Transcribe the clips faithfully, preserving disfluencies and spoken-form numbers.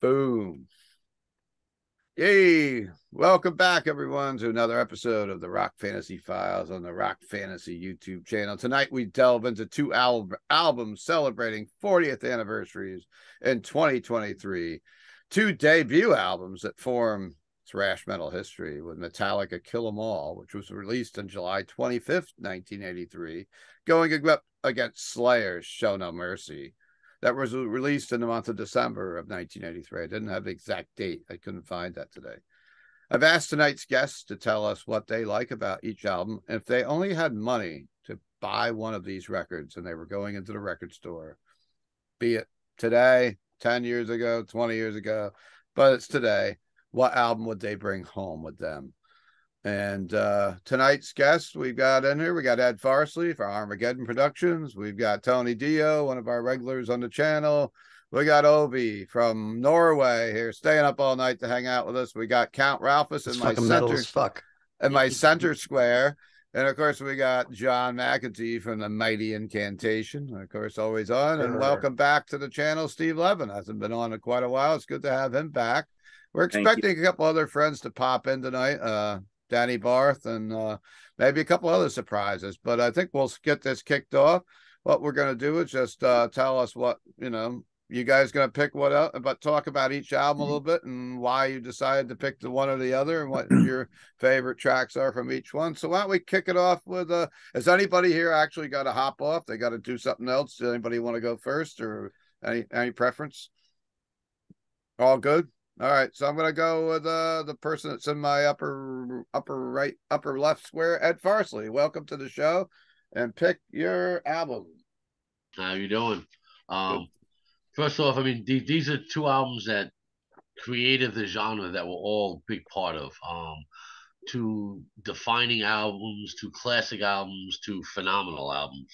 Boom. Yay. Welcome back, everyone, to another episode of the Rock Fantasy Files on the Rock Fantasy YouTube channel. Tonight, we delve into two al- albums celebrating fortieth anniversaries in twenty twenty-three. Two debut albums that form thrash metal history, with Metallica Kill 'Em All, which was released on July twenty-fifth, nineteen eighty-three, going up against Slayer's Show No Mercy. That was released in the month of December of nineteen eighty-three. I didn't have the exact date. I couldn't find that today. I've asked tonight's guests to tell us what they like about each album. And if they only had money to buy one of these records and they were going into the record store, be it today, ten years ago, twenty years ago, but it's today, what album would they bring home with them? And uh, tonight's guests we've got in here, we got Ed Farsley for Armageddon Productions. We've got Tony Dio, one of our regulars on the channel. We got Obi from Norway here, staying up all night to hang out with us. We got Count Ralphus in my center, fuck. in my center square. And, of course, we got John McAtee from the Mighty Incantation. Of course, always on. And welcome back to the channel, Steve Levin. Hasn't been on in quite a while. It's good to have him back. We're expecting a couple other friends to pop in tonight. Uh, Danny Barth and uh, maybe a couple other surprises, but I think we'll get this kicked off. What we're going to do is just uh, tell us what, you know, you guys going to pick what up, but talk about each album a little bit and why you decided to pick the one or the other and what your favorite tracks are from each one. So why don't we kick it off with, uh, has anybody here actually got to hop off? They got to do something else? Does anybody want to go first or any, any preference? All good? All right, so I'm going to go with uh, the person that's in my upper upper right, upper left square, Ed Farsley. Welcome to the show, and pick your album. How you doing? Um, first off, I mean, th these are two albums that created the genre that we're all a big part of. Um, two defining albums, two classic albums, two phenomenal albums.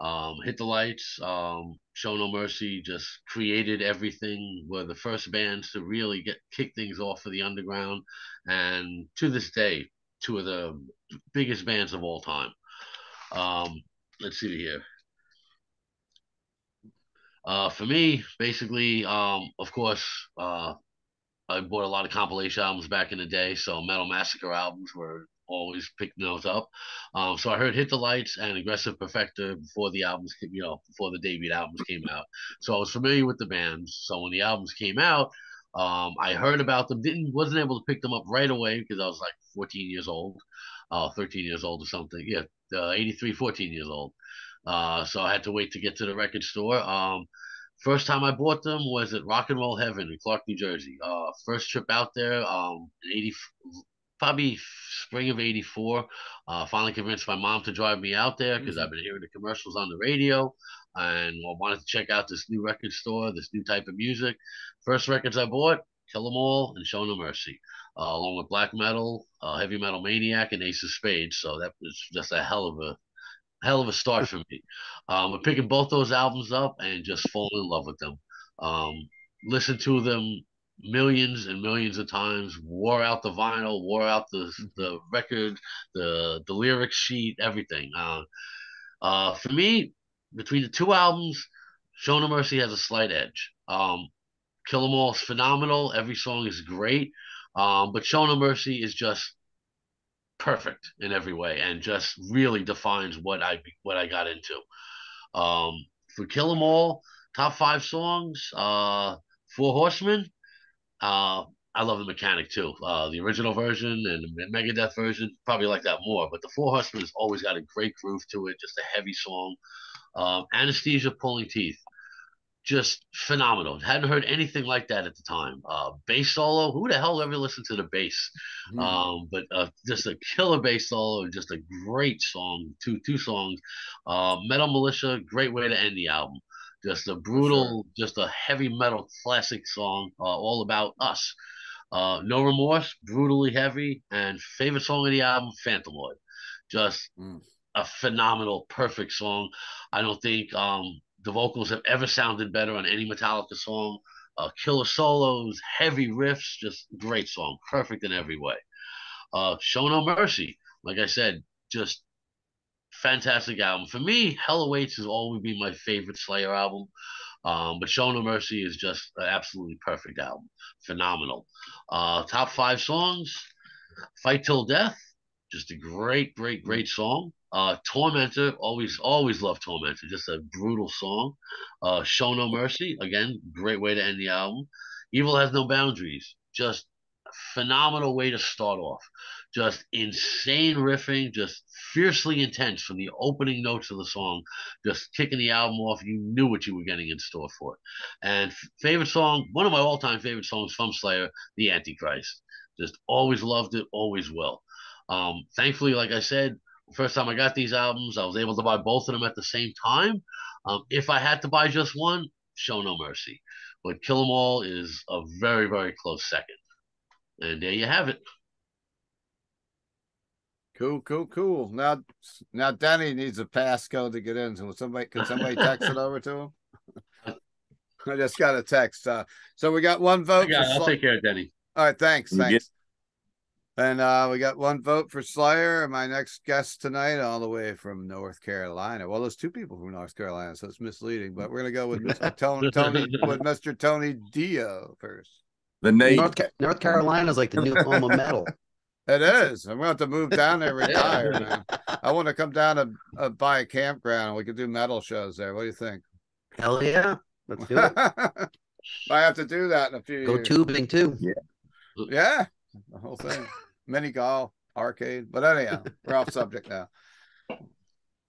Um, Hit the Lights, um, Show No Mercy, just created everything. Were the first bands to really get kick things off for the underground, and to this day, two of the biggest bands of all time. Um, let's see here. Uh, for me, basically, um, of course, uh, I bought a lot of compilation albums back in the day, so Metal Massacre albums were always picking those up. Um, so I heard Hit the Lights and Aggressive Perfector before the albums, you know, before the debut albums came out. So I was familiar with the bands. So when the albums came out, um, I heard about them. Didn't wasn't able to pick them up right away because I was like fourteen years old, uh, thirteen years old or something. Yeah, uh, eighty-three, fourteen years old. Uh, so I had to wait to get to the record store. Um, first time I bought them was at Rock and Roll Heaven in Clark, New Jersey. Uh, first trip out there, um, eighty. Probably spring of eighty-four, uh, finally convinced my mom to drive me out there because mm-hmm. I've been hearing the commercials on the radio and I wanted to check out this new record store, this new type of music. First records I bought, Kill 'Em All and Show No Mercy, uh, along with Black Metal, uh, Heavy Metal Maniac, and Ace of Spades. So that was just a hell of a hell of a start for me. Um, but picking both those albums up and just falling in love with them. Um, listen to them millions and millions of times, wore out the vinyl, wore out the the record, the the lyric sheet, everything. Uh, uh, for me, between the two albums, Show No Mercy has a slight edge. Um, Kill 'Em All is phenomenal. Every song is great. Um, but Show No Mercy is just perfect in every way and just really defines what I what I got into. Um, for Kill 'Em All, top five songs, uh, Four Horsemen. Uh, I love the Mechanic too. Uh, the original version and the Megadeth version, probably like that more. But the Four Horsemen has always got a great groove to it. Just a heavy song. Um, Anesthesia, Pulling Teeth, just phenomenal. Hadn't heard anything like that at the time. Uh, bass solo. Who the hell ever listened to the bass? Mm. Um, but uh, just a killer bass solo. Just a great song. Two two songs. Uh, Metal Militia. Great way to end the album. Just a brutal, sure. just a heavy metal classic song, uh, all about us. Uh, No Remorse, brutally heavy, and favorite song of the album, Phantomoid. Just mm. a phenomenal, perfect song. I don't think um, the vocals have ever sounded better on any Metallica song. Uh, killer solos, heavy riffs, just great song. Perfect in every way. Uh, Show No Mercy, like I said, just fantastic album. For me, Hell Awaits has always been my favorite Slayer album. Um, but Show No Mercy is just an absolutely perfect album. Phenomenal. Uh, top five songs, Fight Till Death, just a great, great, great song. Uh, Tormentor, always, always love Tormentor, just a brutal song. Uh, Show No Mercy, again, great way to end the album. Evil Has No Boundaries, just a phenomenal way to start off. Just insane riffing, just fiercely intense from the opening notes of the song, just kicking the album off. You knew what you were getting in store for it. And favorite song, one of my all-time favorite songs from Slayer, The Antichrist. Just always loved it, always will. Um, thankfully, like I said, first time I got these albums, I was able to buy both of them at the same time. Um, if I had to buy just one, Show No Mercy. But Kill 'Em All is a very, very close second. And there you have it. Cool, cool, cool. Now, now Danny needs a passcode to get in. So somebody, can somebody text it over to him? I just got a text. Uh, so we got one vote. Yeah, I'll take care of Danny. All right, thanks, thanks. And uh, we got one vote for Slayer. My next guest tonight, all the way from North Carolina. Well, there's two people from North Carolina, so it's misleading. But we're gonna go with Mister Tony, Tony with Mister Tony Dio first. The name North, Ca North Carolina is like the new home of metal. It is. I'm going to have to move down there and retire, man. I want to come down and uh, buy a campground. We could do metal shows there. What do you think? Hell yeah, let's do it. I have to do that in a few. Go years. Tubing too. Yeah, yeah, the whole thing. Mini golf, arcade, but anyhow, we're off subject now.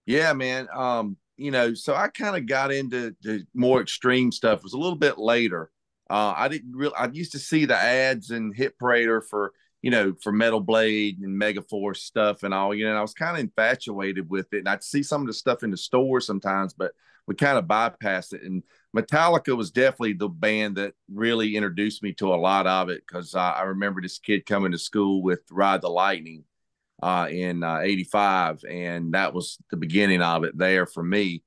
Yeah, man. Um, you know, so I kind of got into the more extreme stuff. It was a little bit later. Uh, I didn't really. I used to see the ads and Hit Parader for you know for Metal Blade and Megaforce stuff and all. You know, and I was kind of infatuated with it, and I'd see some of the stuff in the store sometimes, but we kind of bypassed it. And Metallica was definitely the band that really introduced me to a lot of it, because uh, I remember this kid coming to school with Ride the Lightning uh, in uh, eighty-five, and that was the beginning of it there for me.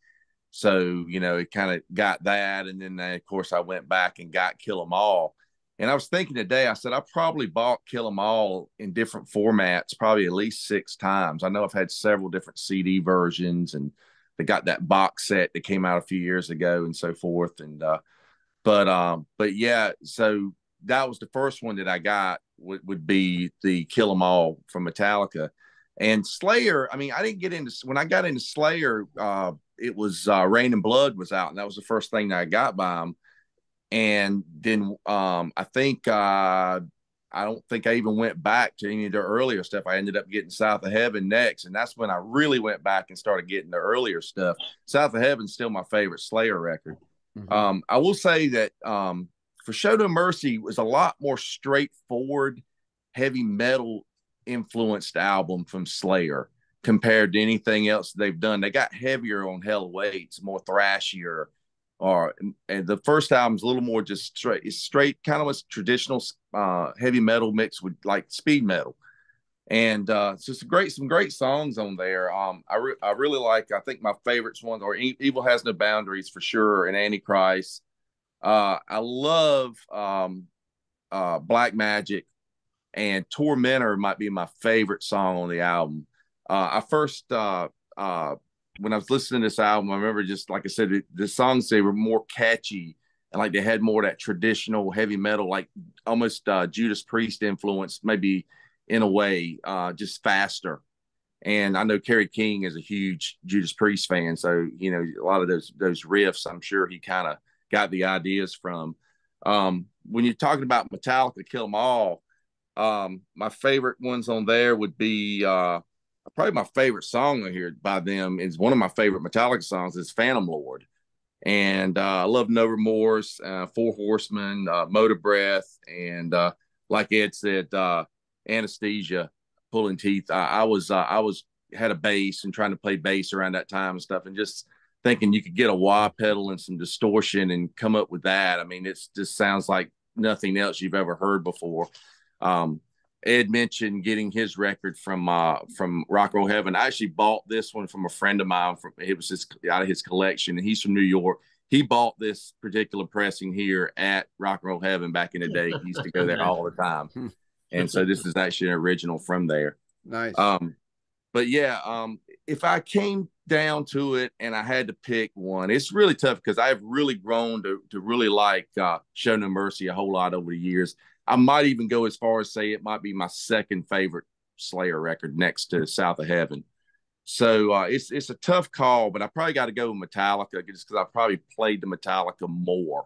So, you know, it kind of got that, and then, uh, of course, I went back and got Kill 'Em All. And I was thinking today, I said, I probably bought Kill 'Em All in different formats, probably at least six times. I know I've had several different C D versions, and they got that box set that came out a few years ago and so forth. And, uh, but, um, but yeah, so that was the first one that I got would, would be the Kill 'Em All from Metallica. And Slayer, I mean, I didn't get into, when I got into Slayer, uh, it was, uh, Rain and Blood was out, and that was the first thing that I got by them. And then, um, I think, uh, I don't think I even went back to any of their earlier stuff. I ended up getting South of Heaven next, and that's when I really went back and started getting the earlier stuff. South of Heaven's still my favorite Slayer record. Mm-hmm. Um, I will say that um, for Show No Mercy was a lot more straightforward, heavy metal influenced album from Slayer compared to anything else they've done. They got heavier on Hell Awaits, more thrashier. Or and the first album's a little more just straight, it's straight, kind of was traditional uh, heavy metal mixed with like speed metal, and uh, it's just great, some great songs on there. Um, I re I really like. I think my favorites ones are Evil Has No Boundaries for sure, and Antichrist. Uh, I love um, uh, Black Magic, and Tormentor might be my favorite song on the album. Uh, I first. Uh, uh, When I was listening to this album, I remember just, like I said, it, the songs, they were more catchy, and like they had more of that traditional heavy metal, like almost uh, Judas Priest influence, maybe in a way, uh, just faster. And I know Kerry King is a huge Judas Priest fan. So, you know, a lot of those those riffs, I'm sure he kind of got the ideas from. Um, when you're talking about Metallica, Kill 'Em All, um, my favorite ones on there would be... Uh, Probably my favorite song I hear by them is one of my favorite Metallica songs is Phantom Lord. And uh, I love No Remorse, uh, Four Horsemen, uh, Motor Breath. And uh, like Ed said, uh, Anesthesia, Pulling Teeth. I, I was, uh, I was, had a bass and trying to play bass around that time and stuff. And just thinking you could get a wah pedal and some distortion and come up with that. I mean, it's just sounds like nothing else you've ever heard before. Um, Ed mentioned getting his record from uh, from Rock and Roll Heaven. I actually bought this one from a friend of mine. From it was his, out of his collection, and he's from New York. He bought this particular pressing here at Rock and Roll Heaven back in the day. He used to go there all the time, and so this is actually an original from there. Nice. Um, but yeah, um, if I came down to it and I had to pick one, it's really tough because I've really grown to to really like uh, Show No Mercy a whole lot over the years. I might even go as far as say it might be my second favorite Slayer record next to South of Heaven. So uh, it's it's a tough call, but I probably got to go with Metallica just because I probably played the Metallica more.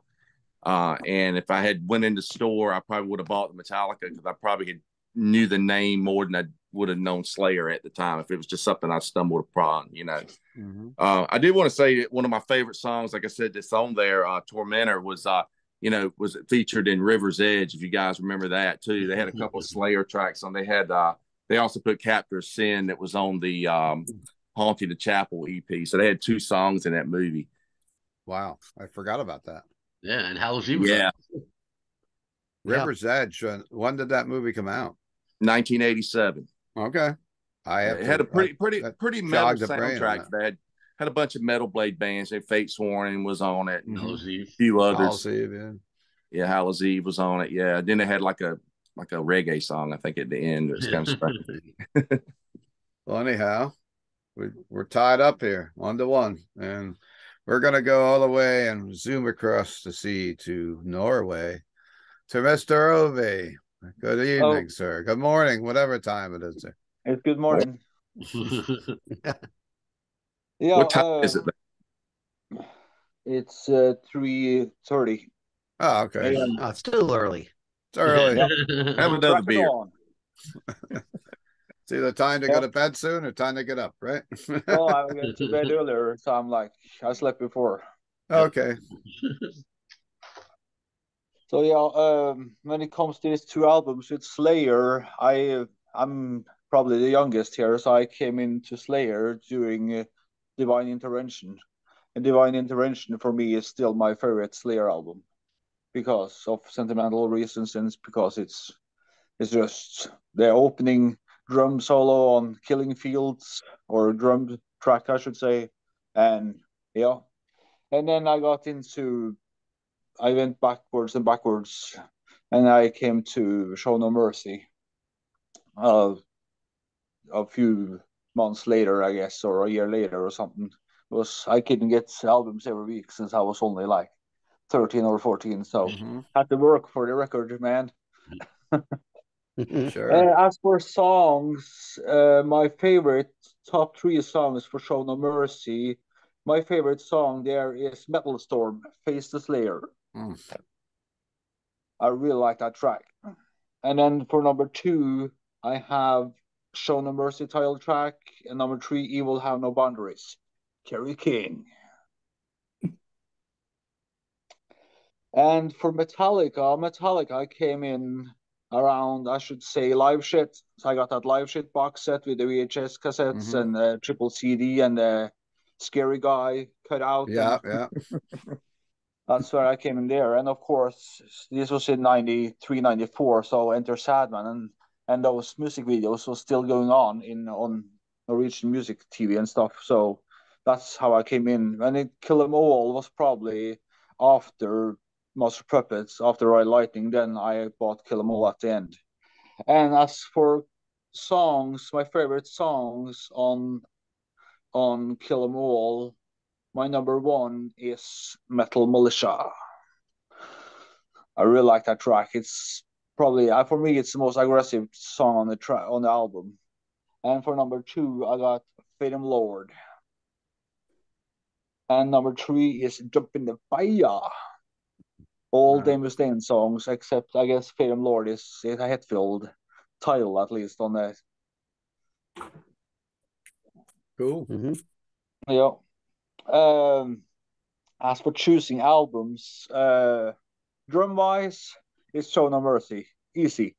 Uh, and if I had went in the store, I probably would have bought the Metallica because I probably had knew the name more than I would have known Slayer at the time if it was just something I stumbled upon, you know. Mm-hmm. uh, I did want to say that one of my favorite songs, like I said, that's on there, uh, Tormentor, was uh, you know, was featured in River's Edge, if you guys remember that too. They had a couple of Slayer tracks on. They had uh, they also put Captor of Sin that was on the um, Haunting the Chapel E P. So they had two songs in that movie. Wow, I forgot about that. Yeah, and Howl's Eve was yeah. Up. River's yeah. Edge. When did that movie come out? nineteen eighty-seven. Okay, I have it had a pretty, pretty, pretty metal soundtrack. They had had a bunch of metal blade bands. They Fate Sworn was on it. Mm-hmm. Howl's Eve, a few others. Howl's Eve, yeah. Yeah, Howl's Eve was on it. Yeah, then they had like a like a reggae song, I think, at the end. It was kind of strange. Well, anyhow, we we're tied up here, one to one, and we're gonna go all the way and zoom across the sea to Norway to Mister Ovi. Good evening, oh. sir. Good morning, whatever time it is. Sir. It's good morning. Yeah, what time uh, is it? It's uh, three thirty. Oh, okay. Um, oh, it's still early. It's early. Have another beer. It's either time to yeah. go to bed soon or time to get up, right? Oh, I went to bed earlier, so I'm like, I slept before. Okay. So yeah, um, when it comes to these two albums with Slayer, I I'm probably the youngest here, so I came into Slayer during uh, Divine Intervention, and Divine Intervention for me is still my favorite Slayer album because of sentimental reasons and because it's it's just the opening drum solo on Killing Fields, or drum track, I should say, and yeah, and then I got into. I went backwards and backwards, and I came to Show No Mercy uh, a few months later, I guess, or a year later or something. It was I couldn't get albums every week since I was only like thirteen or fourteen, so mm-hmm. had to work for the record, man. Sure. Uh, as for songs, uh, my favorite top three songs for Show No Mercy, my favorite song there is Metal Storm, Face the Slayer. Mm. I really like that track. And then for number two, I have Show No Mercy title track, and number three, Evil Have No Boundaries, Kerry King. And for Metallica, Metallica came in around, I should say, Live Shit. So I got that Live Shit box set with the V H S cassettes mm-hmm. and the triple C D and the Scary Guy cut out. Yeah, and... yeah. That's where I came in there. And of course, this was in ninety-three, ninety-four, so Enter Sadman and, and those music videos were still going on in on Norwegian music T V and stuff. So that's how I came in. And it, Kill 'Em All was probably after Master Puppets, after Ride Lightning, then I bought Kill 'Em All at the end. And as for songs, my favorite songs on on Kill 'Em All, my number one is Metal Militia. I really like that track. It's probably, for me, it's the most aggressive song on the track on the album. And for number two, I got Phantom Lord. And number three is Jump in the Fire. All wow. Dave Mustaine songs, except I guess Phantom Lord is a Hetfield title, at least on the. Cool. Mm-hmm. Yeah. Um, as for choosing albums, uh, drum wise, it's Show No Mercy, easy.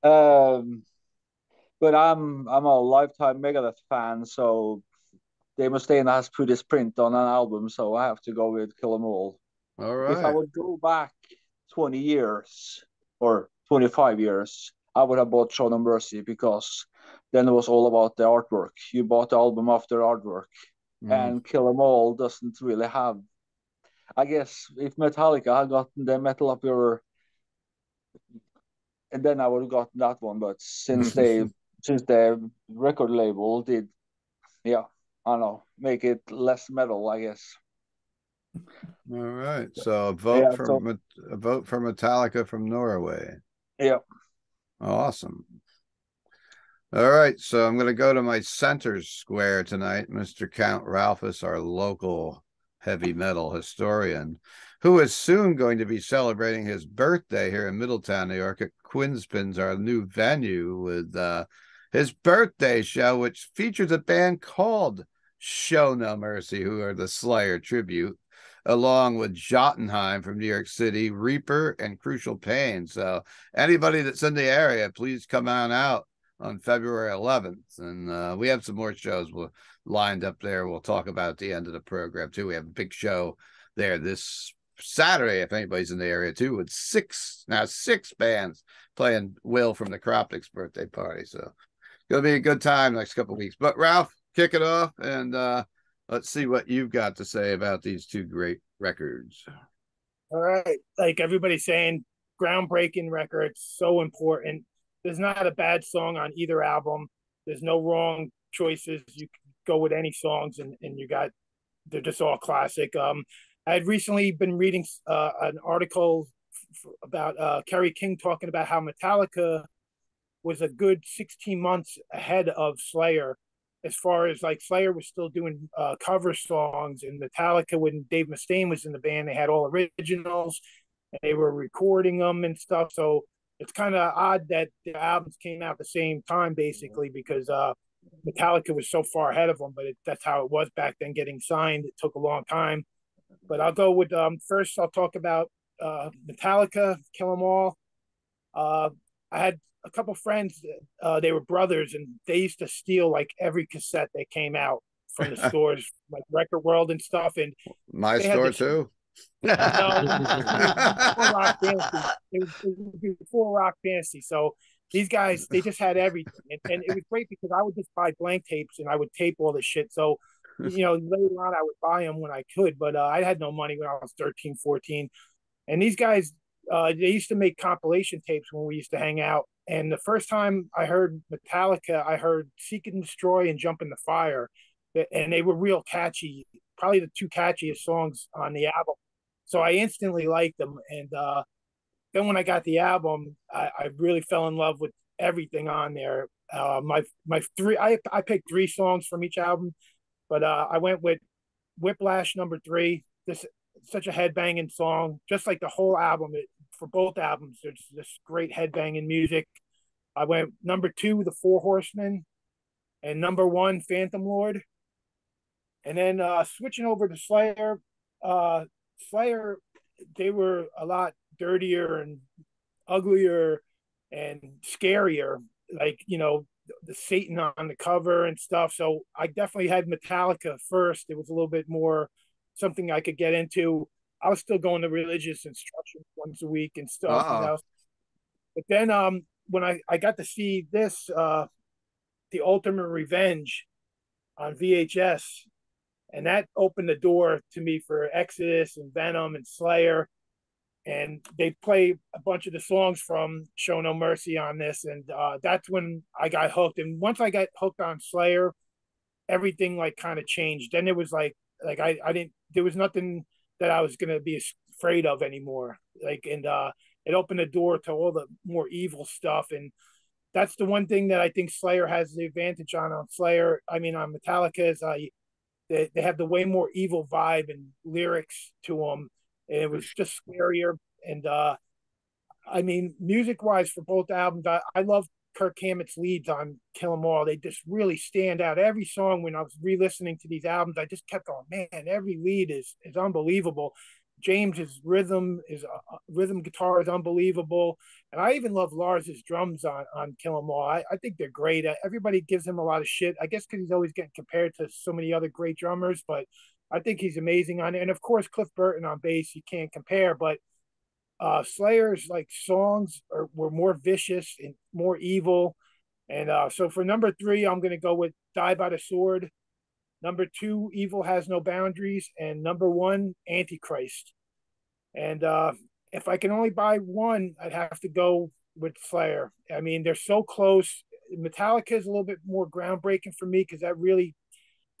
Um, but I'm I'm a lifetime Megadeth fan, so Dave Mustaine has put his print on an album, so I have to go with Kill 'Em All. All right. If I would go back twenty years or twenty-five years, I would have bought Show No Mercy because. Then it was all about the artwork. You bought the album after artwork. Mm. And Kill 'Em All doesn't really have... I guess if Metallica had gotten the Metal Up Your... And then I would have gotten that one. But since they, since the record label did... Yeah, I don't know, make it less metal, I guess. All right. So a vote yeah, for so, a vote for Metallica from Norway. Yep. Yeah. Awesome. All right. So I'm going to go to my center square tonight, Mister Count Ralphus, our local heavy metal historian, who is soon going to be celebrating his birthday here in Middletown, New York, at Quinnspins, our new venue, with uh, his birthday show, which features a band called Show No Mercy, who are the Slayer tribute, along with Jotunheim from New York City, Reaper, and Crucial Pain. So anybody that's in the area, please come on out on February eleventh. And uh, we have some more shows we'll, lined up there. We'll talk about at the end of the program, too. We have a big show there this Saturday, if anybody's in the area, too, with six, now six bands playing Will from the Necroptic's birthday party. So it's going to be a good time next couple of weeks. But Ralph, kick it off, and uh, let's see what you've got to say about these two great records. All right. Like everybody's saying, groundbreaking records, so important. There's not a bad song on either album. There's no wrong choices. You can go with any songs, and, and you got, they're just all classic. Um, I had recently been reading uh, an article f- about uh, Kerry King talking about how Metallica was a good sixteen months ahead of Slayer. As far as like Slayer was still doing uh, cover songs, and Metallica, when Dave Mustaine was in the band, they had all originals and they were recording them and stuff. So it's kind of odd that the albums came out at the same time, basically, because uh, Metallica was so far ahead of them, but it, that's how it was back then. Getting signed, it took a long time. But I'll go with, um, first I'll talk about uh, Metallica, Kill 'Em All. Uh, I had a couple friends, uh, they were brothers, and they used to steal like every cassette that came out from the stores, like Record World and stuff. And my store this, too. No, before Rock Fantasy. It was, it was before Rock Fantasy. So these guys, they just had everything, and, and it was great because I would just buy blank tapes and I would tape all this shit. So you know, later on I would buy them when I could, but uh, I had no money when I was thirteen, fourteen, and these guys, uh, they used to make compilation tapes when we used to hang out. And the first time I heard Metallica, I heard Seek and Destroy and Jump in the Fire. And they were real catchy, probably the two catchiest songs on the album. So I instantly liked them. And uh, then when I got the album, I, I really fell in love with everything on there. Uh, my my three, I, I picked three songs from each album, but uh, I went with Whiplash number three. This such a headbanging song, just like the whole album. It, for both albums, there's this great headbanging music. I went number two, The Four Horsemen, and number one, Phantom Lord. And then uh, switching over to Slayer, uh, Slayer, they were a lot dirtier and uglier and scarier, like, you know, the Satan on the cover and stuff. So I definitely had Metallica first. It was a little bit more something I could get into. I was still going to religious instruction once a week and stuff. You know? But then um, when I, I got to see this, uh, The Ultimate Revenge on V H S, and that opened the door to me for Exodus and Venom and Slayer. And they play a bunch of the songs from Show No Mercy on this. And uh, that's when I got hooked. And once I got hooked on Slayer, everything like kind of changed. Then it was like, like I, I didn't, there was nothing that I was going to be afraid of anymore. Like, and uh, it opened the door to all the more evil stuff. And that's the one thing that I think Slayer has the advantage on, on Slayer. I mean, on Metallica is uh, they, they have the way more evil vibe and lyrics to them. And it was just scarier. And uh, I mean, music wise for both albums, I, I love Kirk Hammett's leads on Kill 'Em All. They just really stand out. Every song, when I was re-listening to these albums, I just kept going, man, every lead is is unbelievable. James's rhythm is uh, rhythm guitar is unbelievable. And I even love Lars's drums on, on Kill 'Em All. I, I think they're great. Everybody gives him a lot of shit, I guess, because he's always getting compared to so many other great drummers, but I think he's amazing on it. And of course, Cliff Burton on bass, you can't compare, but Uh, Slayer's like songs are, were more vicious and more evil. And uh, so for number three, I'm going to go with Die by the Sword. Number two, Evil Has No Boundaries. And number one, Antichrist. And uh, if I can only buy one, I'd have to go with Slayer. I mean, they're so close. Metallica is a little bit more groundbreaking for me because that really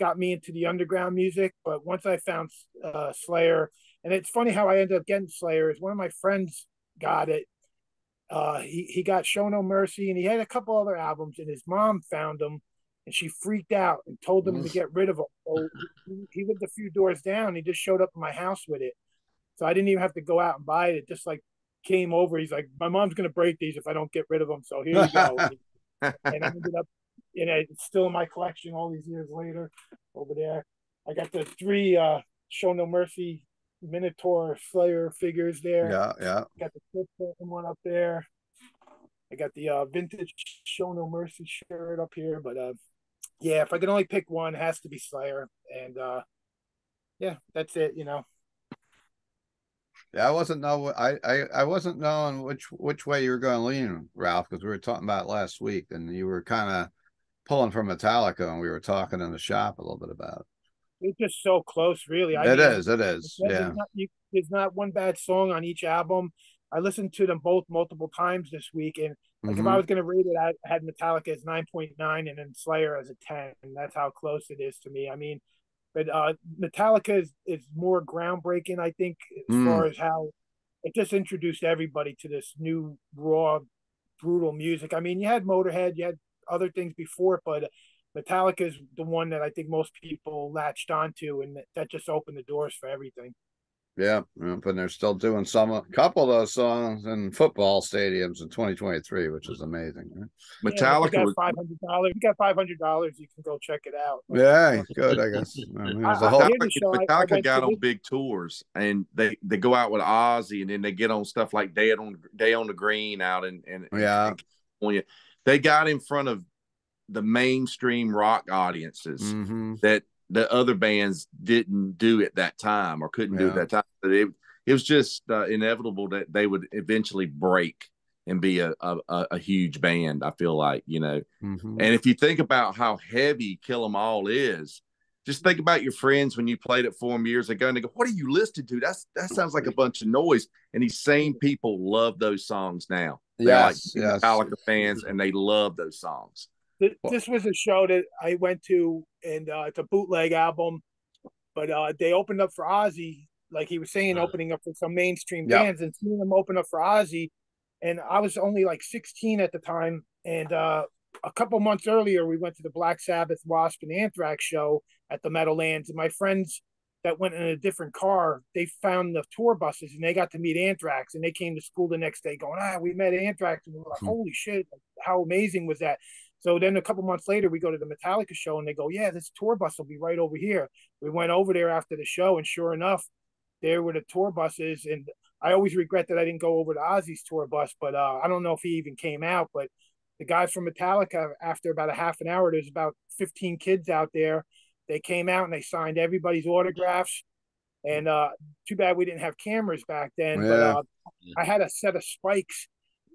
got me into the underground music. But once I found uh, Slayer, and it's funny how I ended up getting Slayer, is one of my friends got it. Uh, he, he got Show No Mercy, and he had a couple other albums, and his mom found them, and she freaked out and told them to get rid of them. So he, he lived a few doors down. He just showed up at my house with it. So I didn't even have to go out and buy it. It just like came over. He's like, my mom's going to break these if I don't get rid of them. So here you go. And I ended up, you know, it's still in my collection all these years later over there. I got the three uh, Show No Mercy Minotaur Slayer figures there. Yeah, yeah. Got the Cliff Burton one up there. I got the uh, vintage Show No Mercy shirt up here. But uh, yeah, if I can only pick one, it has to be Slayer. And uh, yeah, that's it, you know. Yeah, I wasn't know I, I, I wasn't knowing which which way you were going to lean, Ralph, because we were talking about it last week, and you were kind of pulling from Metallica, and we were talking in the shop a little bit about it. It's just so close, really. I it mean, is, it is. Yeah. There's not, you, there's not one bad song on each album. I listened to them both multiple times this week, and like mm-hmm. if I was going to rate it, I had Metallica as nine point nine and then Slayer as a ten, and that's how close it is to me. I mean, but uh, Metallica is, is more groundbreaking, I think, as mm. far as how it just introduced everybody to this new, raw, brutal music. I mean, you had Motorhead, you had other things before, but Metallica is the one that I think most people latched onto, and that just opened the doors for everything. Yeah, and they're still doing some a couple of those songs in football stadiums in twenty twenty-three, which is amazing. Right? Yeah, Metallica, we got five hundred dollars. You got five hundred dollars. You can go check it out. Yeah, good. I guess I mean, there's a whole Metallica, show, Metallica I, I got on big tours, and they they go out with Ozzy, and then they get on stuff like Day on Day on the Green out and and yeah, in California. They got in front of the mainstream rock audiences mm-hmm. that the other bands didn't do at that time or couldn't yeah. do at that time. But it, it was just uh, inevitable that they would eventually break and be a, a, a huge band, I feel like, you know. Mm-hmm. And if you think about how heavy Kill 'Em All is, just think about your friends when you played it for them years ago and they go, what are you listening to? That's, that sounds like a bunch of noise. And these same people love those songs now. Yeah, like yes. Metallica fans, and they love those songs. This was a show that I went to, and uh, it's a bootleg album, but uh, they opened up for Ozzy, like he was saying, opening up for some mainstream yep. bands, and seeing them open up for Ozzy. And I was only like sixteen at the time, and uh, a couple months earlier, we went to the Black Sabbath, Wasp, and Anthrax show at the Meadowlands, and my friends that went in a different car, they found the tour buses, and they got to meet Anthrax, and they came to school the next day going, ah, we met Anthrax, and we were like, holy shit, how amazing was that? So then a couple months later, we go to the Metallica show, and they go, yeah, this tour bus will be right over here. We went over there after the show, and sure enough, there were the tour buses. And I always regret that I didn't go over to Ozzy's tour bus, but uh, I don't know if he even came out. But the guys from Metallica, after about a half an hour, there's about fifteen kids out there. They came out, and they signed everybody's autographs. And uh, too bad we didn't have cameras back then. Yeah. But uh, I had a set of spikes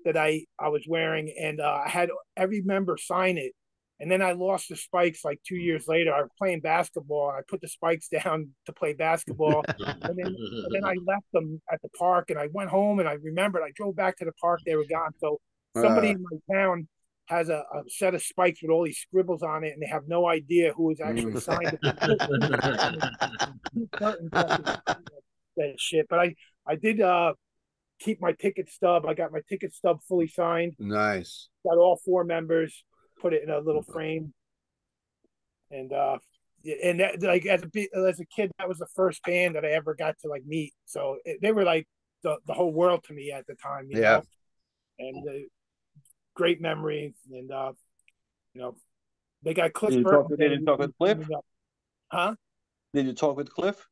that I, I was wearing, and uh, I had every member sign it. And then I lost the spikes like two years later. I was playing basketball. I put the spikes down to play basketball. and, then, and then I left them at the park, and I went home, and I remembered I drove back to the park. They were gone. So somebody uh, in my town has a, a set of spikes with all these scribbles on it, and they have no idea who has actually signed it. That shit. But I, I did... Uh, keep my ticket stub. I got my ticket stub fully signed. Nice. Got all four members, put it in a little frame. And uh and that, like as a as a kid, that was the first band that I ever got to like meet. So it, they were like the, the whole world to me at the time, you yeah. know. And the great memory, and uh you know, they got Cliff Did Burton. You talk, did you talk with Cliff? Huh? Did you talk with Cliff?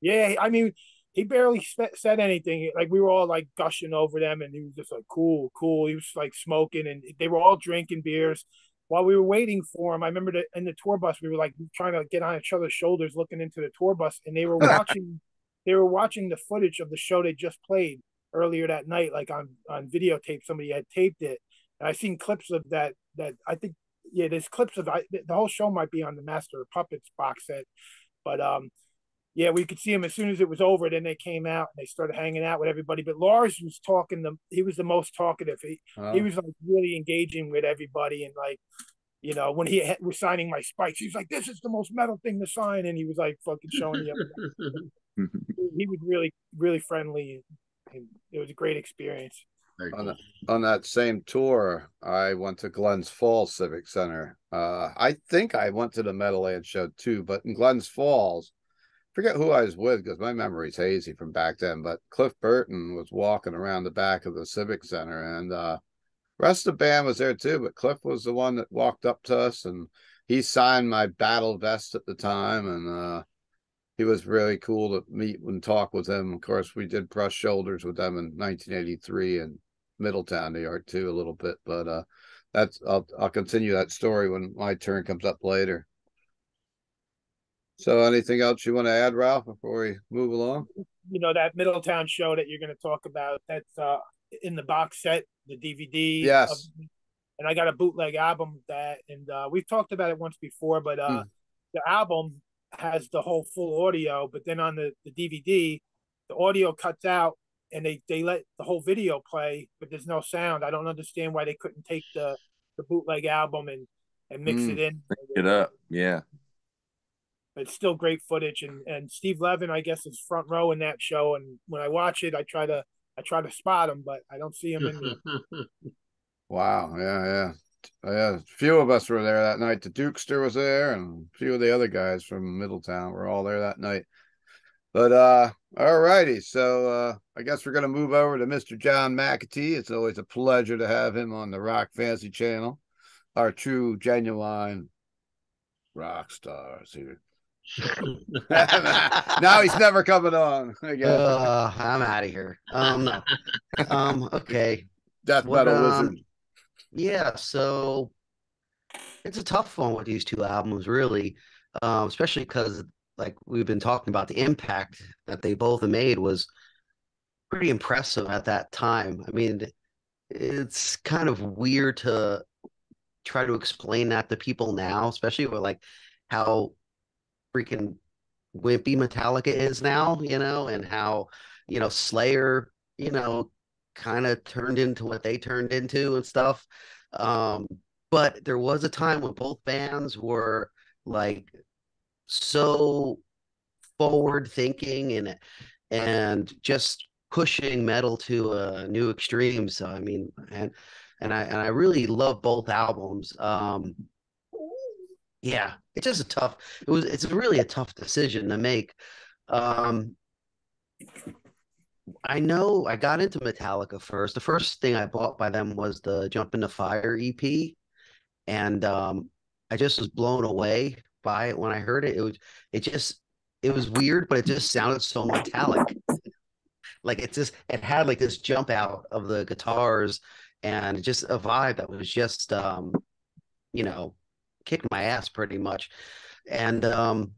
Yeah, I mean, he barely said anything. Like, we were all like gushing over them, and he was just like, cool, cool. He was like smoking, and they were all drinking beers while we were waiting for him. I remember that in the tour bus, we were like trying to get on each other's shoulders, looking into the tour bus, and they were watching, they were watching the footage of the show they just played earlier that night, like on, on videotape. Somebody had taped it. And I seen clips of that, that I think, yeah, there's clips of I, the whole show might be on the Master of Puppets box set, but, um, yeah, we could see him as soon as it was over. Then they came out and they started hanging out with everybody. But Lars was talking. The, he was the most talkative. He, oh. he was like really engaging with everybody. And like, you know, when he was signing my Spikes, he's like, this is the most metal thing to sign. And he was like fucking showing me everything. He was really, really friendly. And it was a great experience. On, the, on that same tour, I went to Glens Falls Civic Center. Uh, I think I went to the Metalhead show too, but in Glens Falls, forget who I was with because my memory's hazy from back then, but Cliff Burton was walking around the back of the Civic Center, and uh, rest of the band was there too, but Cliff was the one that walked up to us, and he signed my battle vest at the time, and uh, he was really cool to meet and talk with him. Of course, we did brush shoulders with them in nineteen eighty-three, and Middletown, New York too, a little bit, but uh that's I'll, I'll continue that story when my turn comes up later. So anything else you want to add, Ralph, before we move along? You know, that Middletown show that you're going to talk about, that's uh in the box set, the D V D. Yes. Of, and I got a bootleg album of that, and uh we've talked about it once before, but uh mm. the album has the whole full audio, but then on the, the D V D the audio cuts out. And they, they let the whole video play, but there's no sound. I don't understand why they couldn't take the, the bootleg album and, and mix mm, it in. Mix it up, yeah. But it's still great footage. And, and Steve Levin, I guess, is front row in that show. And when I watch it, I try to I try to spot him, but I don't see him in the... Wow, yeah, yeah. yeah. A few of us were there that night. The Dukester was there, and a few of the other guys from Middletown were all there that night. But, uh, all righty. So, uh, I guess we're going to move over to Mister John McAtee. It's always a pleasure to have him on the Rock Fantasy channel. Our true, genuine rock stars here. Now he's never coming on again. Uh, I'm out of here. Um, no. um, okay. Death what, Metal um, Wizard. Yeah. So, it's a tough one with these two albums, really, um, especially because, like we've been talking about, the impact that they both made was pretty impressive at that time. I mean, it's kind of weird to try to explain that to people now, especially with like how freaking wimpy Metallica is now, you know, and how, you know, Slayer, you know, kind of turned into what they turned into and stuff. Um, but there was a time when both bands were like, so forward thinking and and just pushing metal to a new extreme. So I mean, and and I and I really love both albums. Um, yeah, it's just a tough. It was it's really a tough decision to make. Um, I know I got into Metallica first. The first thing I bought by them was the Jump into Fire E P, and um, I just was blown away by it when I heard it. It was it just it was weird, but it just sounded so metallic. Like it just it had like this jump out of the guitars and just a vibe that was just um you know, kicked my ass pretty much. And um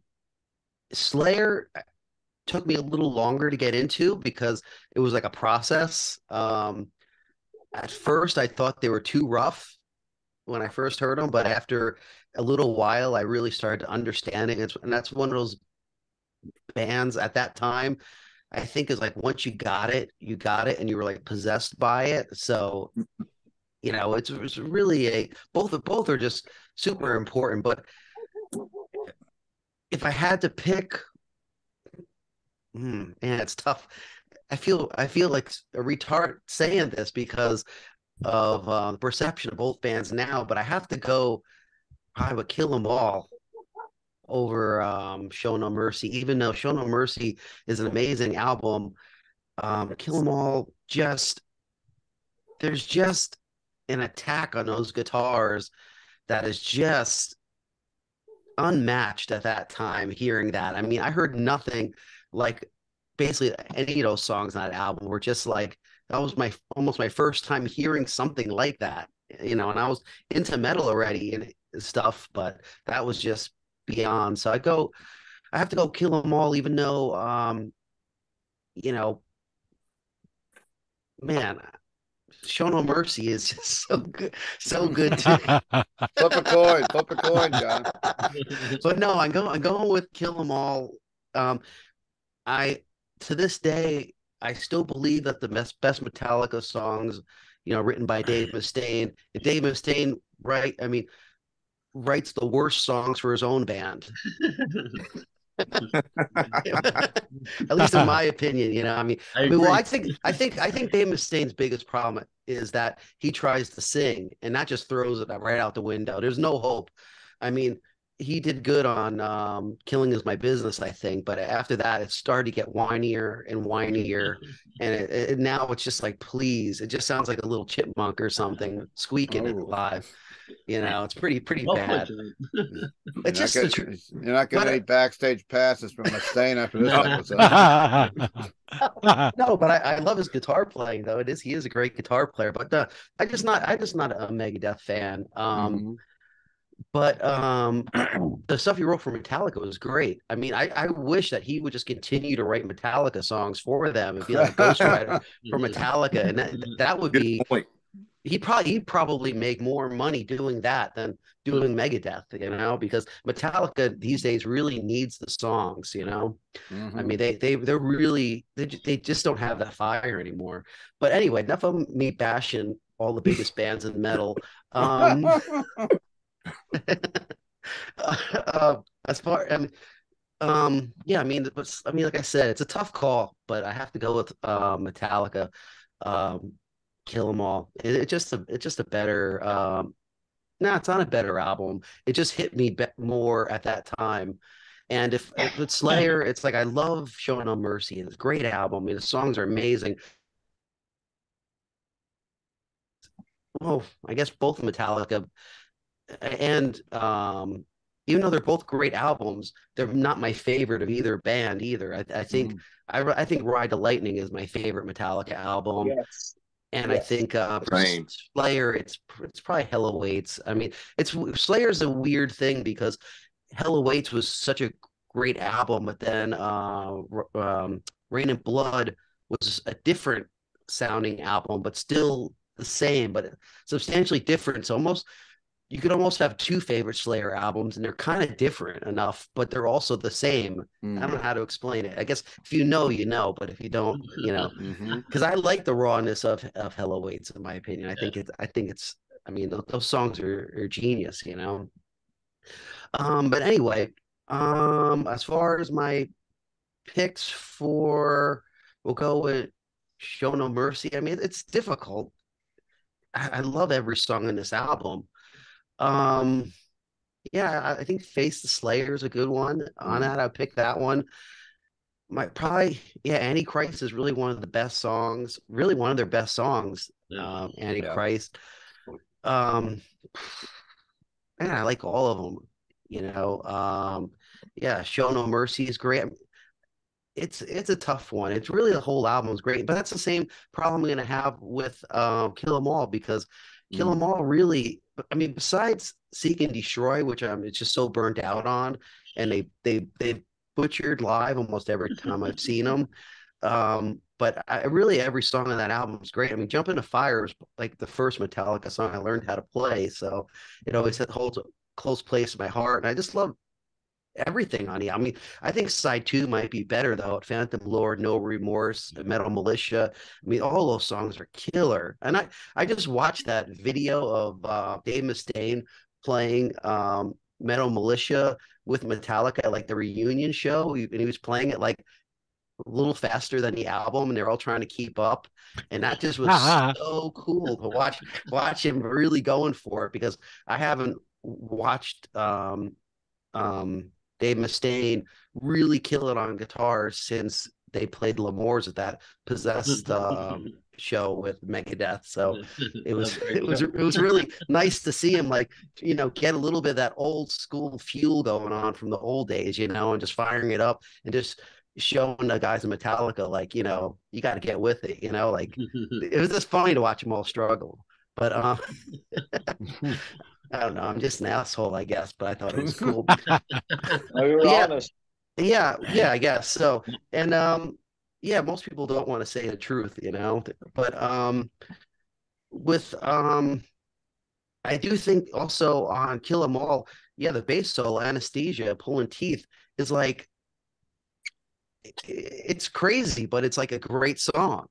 Slayer took me a little longer to get into because it was like a process. Um at first I thought they were too rough when I first heard them, but after a little while I really started to understand it. It's, and that's one of those bands at that time, I think, is like once you got it, you got it, and you were like possessed by it. So, you know, it's, it's really a both of both are just super important. But if I had to pick, man, it's tough. I feel I feel like a retard saying this because of uh, the perception of both bands now, but I have to go I would Kill 'Em All over um, Show No Mercy, even though Show No Mercy is an amazing album. Um, Kill 'Em All, just there's just an attack on those guitars that is just unmatched at that time. Hearing that, I mean, I heard nothing like basically any of those songs on that album were just like that was my almost my first time hearing something like that, you know, and I was into metal already and stuff, but that was just beyond. So I go, I have to go Kill 'Em All, even though, um, you know, man, Show No Mercy is just so good, so good to me. Flip a coin, flip a coin, John. But no, I'm going, I'm going with Kill 'Em All. Um, I to this day, I still believe that the best, best Metallica songs, you know, written by Dave Mustaine. Dave Mustaine, right? I mean, writes the worst songs for his own band. At least in my opinion, you know. I mean, I I mean well, I think I think I think Dave Mustaine's biggest problem is that he tries to sing and not just throws it right out the window. There's no hope. I mean, he did good on um, Killing Is My Business, I think, but after that, it started to get whinier and whinier, and it, it, now it's just like, please. It just sounds like a little chipmunk or something squeaking oh. it live. You know, it's pretty, pretty well bad. It's you're just not gonna, the, you're not going to need backstage passes from Mustaine after this episode. No, but I, I love his guitar playing, though. It is he is a great guitar player, but uh, I just not I just not a Megadeth fan. Um, mm-hmm. But um, the stuff he wrote for Metallica was great. I mean, I, I wish that he would just continue to write Metallica songs for them and be like a ghostwriter for Metallica, and that, that would Good be. Point. He'd probably he'd probably make more money doing that than doing Megadeth, you know, because Metallica these days really needs the songs, you know. Mm-hmm. I mean, they they they're really they they just don't have that fire anymore. But anyway, enough of me bashing all the biggest bands in metal. Um, uh, as far I mean, um, yeah, I mean, I mean, like I said, it's a tough call, but I have to go with uh, Metallica. Um, Kill 'Em All. It, it just a, it's just a better. Um, no, nah, it's not a better album. It just hit me be- more at that time. And if, if it's Slayer, it's like I love Show No Mercy. It's a great album. I mean, the songs are amazing. Oh, I guess both Metallica and um, even though they're both great albums, they're not my favorite of either band either. I, I think mm. I, I think Ride the Lightning is my favorite Metallica album. Yes. And yes. I think uh, for Slayer, it's it's probably Hell Awaits. I mean, it's Slayer's a weird thing because Hell Awaits was such a great album, but then uh, um, Rain and Blood was a different sounding album, but still the same, but substantially different. So almost you could almost have two favorite Slayer albums, and they're kind of different enough, but they're also the same. Mm. I don't know how to explain it. I guess if you know, you know, but if you don't, you know, because mm-hmm. I like the rawness of, of Hell Awaits, in my opinion. I yeah. think it's, I think it's, I mean, those, those songs are, are genius, you know? Um, but anyway, um, as far as my picks for, we'll go with Show No Mercy. I mean, it's difficult. I, I love every song in this album. Um, yeah, I think Face the Slayer is a good one. On that, I picked that one. My probably, yeah, Antichrist is really one of the best songs, really one of their best songs. Um, Antichrist. Um, and I like all of them, you know. Um, yeah, Show No Mercy is great. It's it's a tough one. It's really the whole album is great, but that's the same problem I'm gonna have with uh, Kill 'Em All because Kill 'Em All really. I mean, besides Seek and Destroy, which I'm it's just so burnt out on, and they they they butchered live almost every time I've seen them. Um, but I really every song on that album is great. I mean, Jump Into Fire is like the first Metallica song I learned how to play, so it always holds a close place in my heart. And I just love everything on it. I mean, I think side two might be better though. At Phantom Lord, No Remorse, Metal Militia. I mean, all those songs are killer. And I, I just watched that video of uh, Dave Mustaine playing um, Metal Militia with Metallica at like the reunion show, and he was playing it like a little faster than the album, and they're all trying to keep up. And that just was uh-huh. so cool to watch. Watch him really going for it because I haven't watched um, um, Dave Mustaine really kill it on guitar since they played L'Amour's at that Possessed um, show with Megadeth. So it was it was it was really nice to see him, like, you know, get a little bit of that old school fuel going on from the old days, you know, and just firing it up and just showing the guys in Metallica, like, you know, you got to get with it, you know, like it was just funny to watch them all struggle. But um, I don't know. I'm just an asshole, I guess. But I thought it was cool. We were yeah, honest. yeah, yeah. I guess so. And um, yeah, most people don't want to say the truth, you know. But um, with um, I do think also on Kill 'Em All, yeah, the bass solo, Anesthesia, Pulling Teeth, is like it's crazy, but it's like a great song.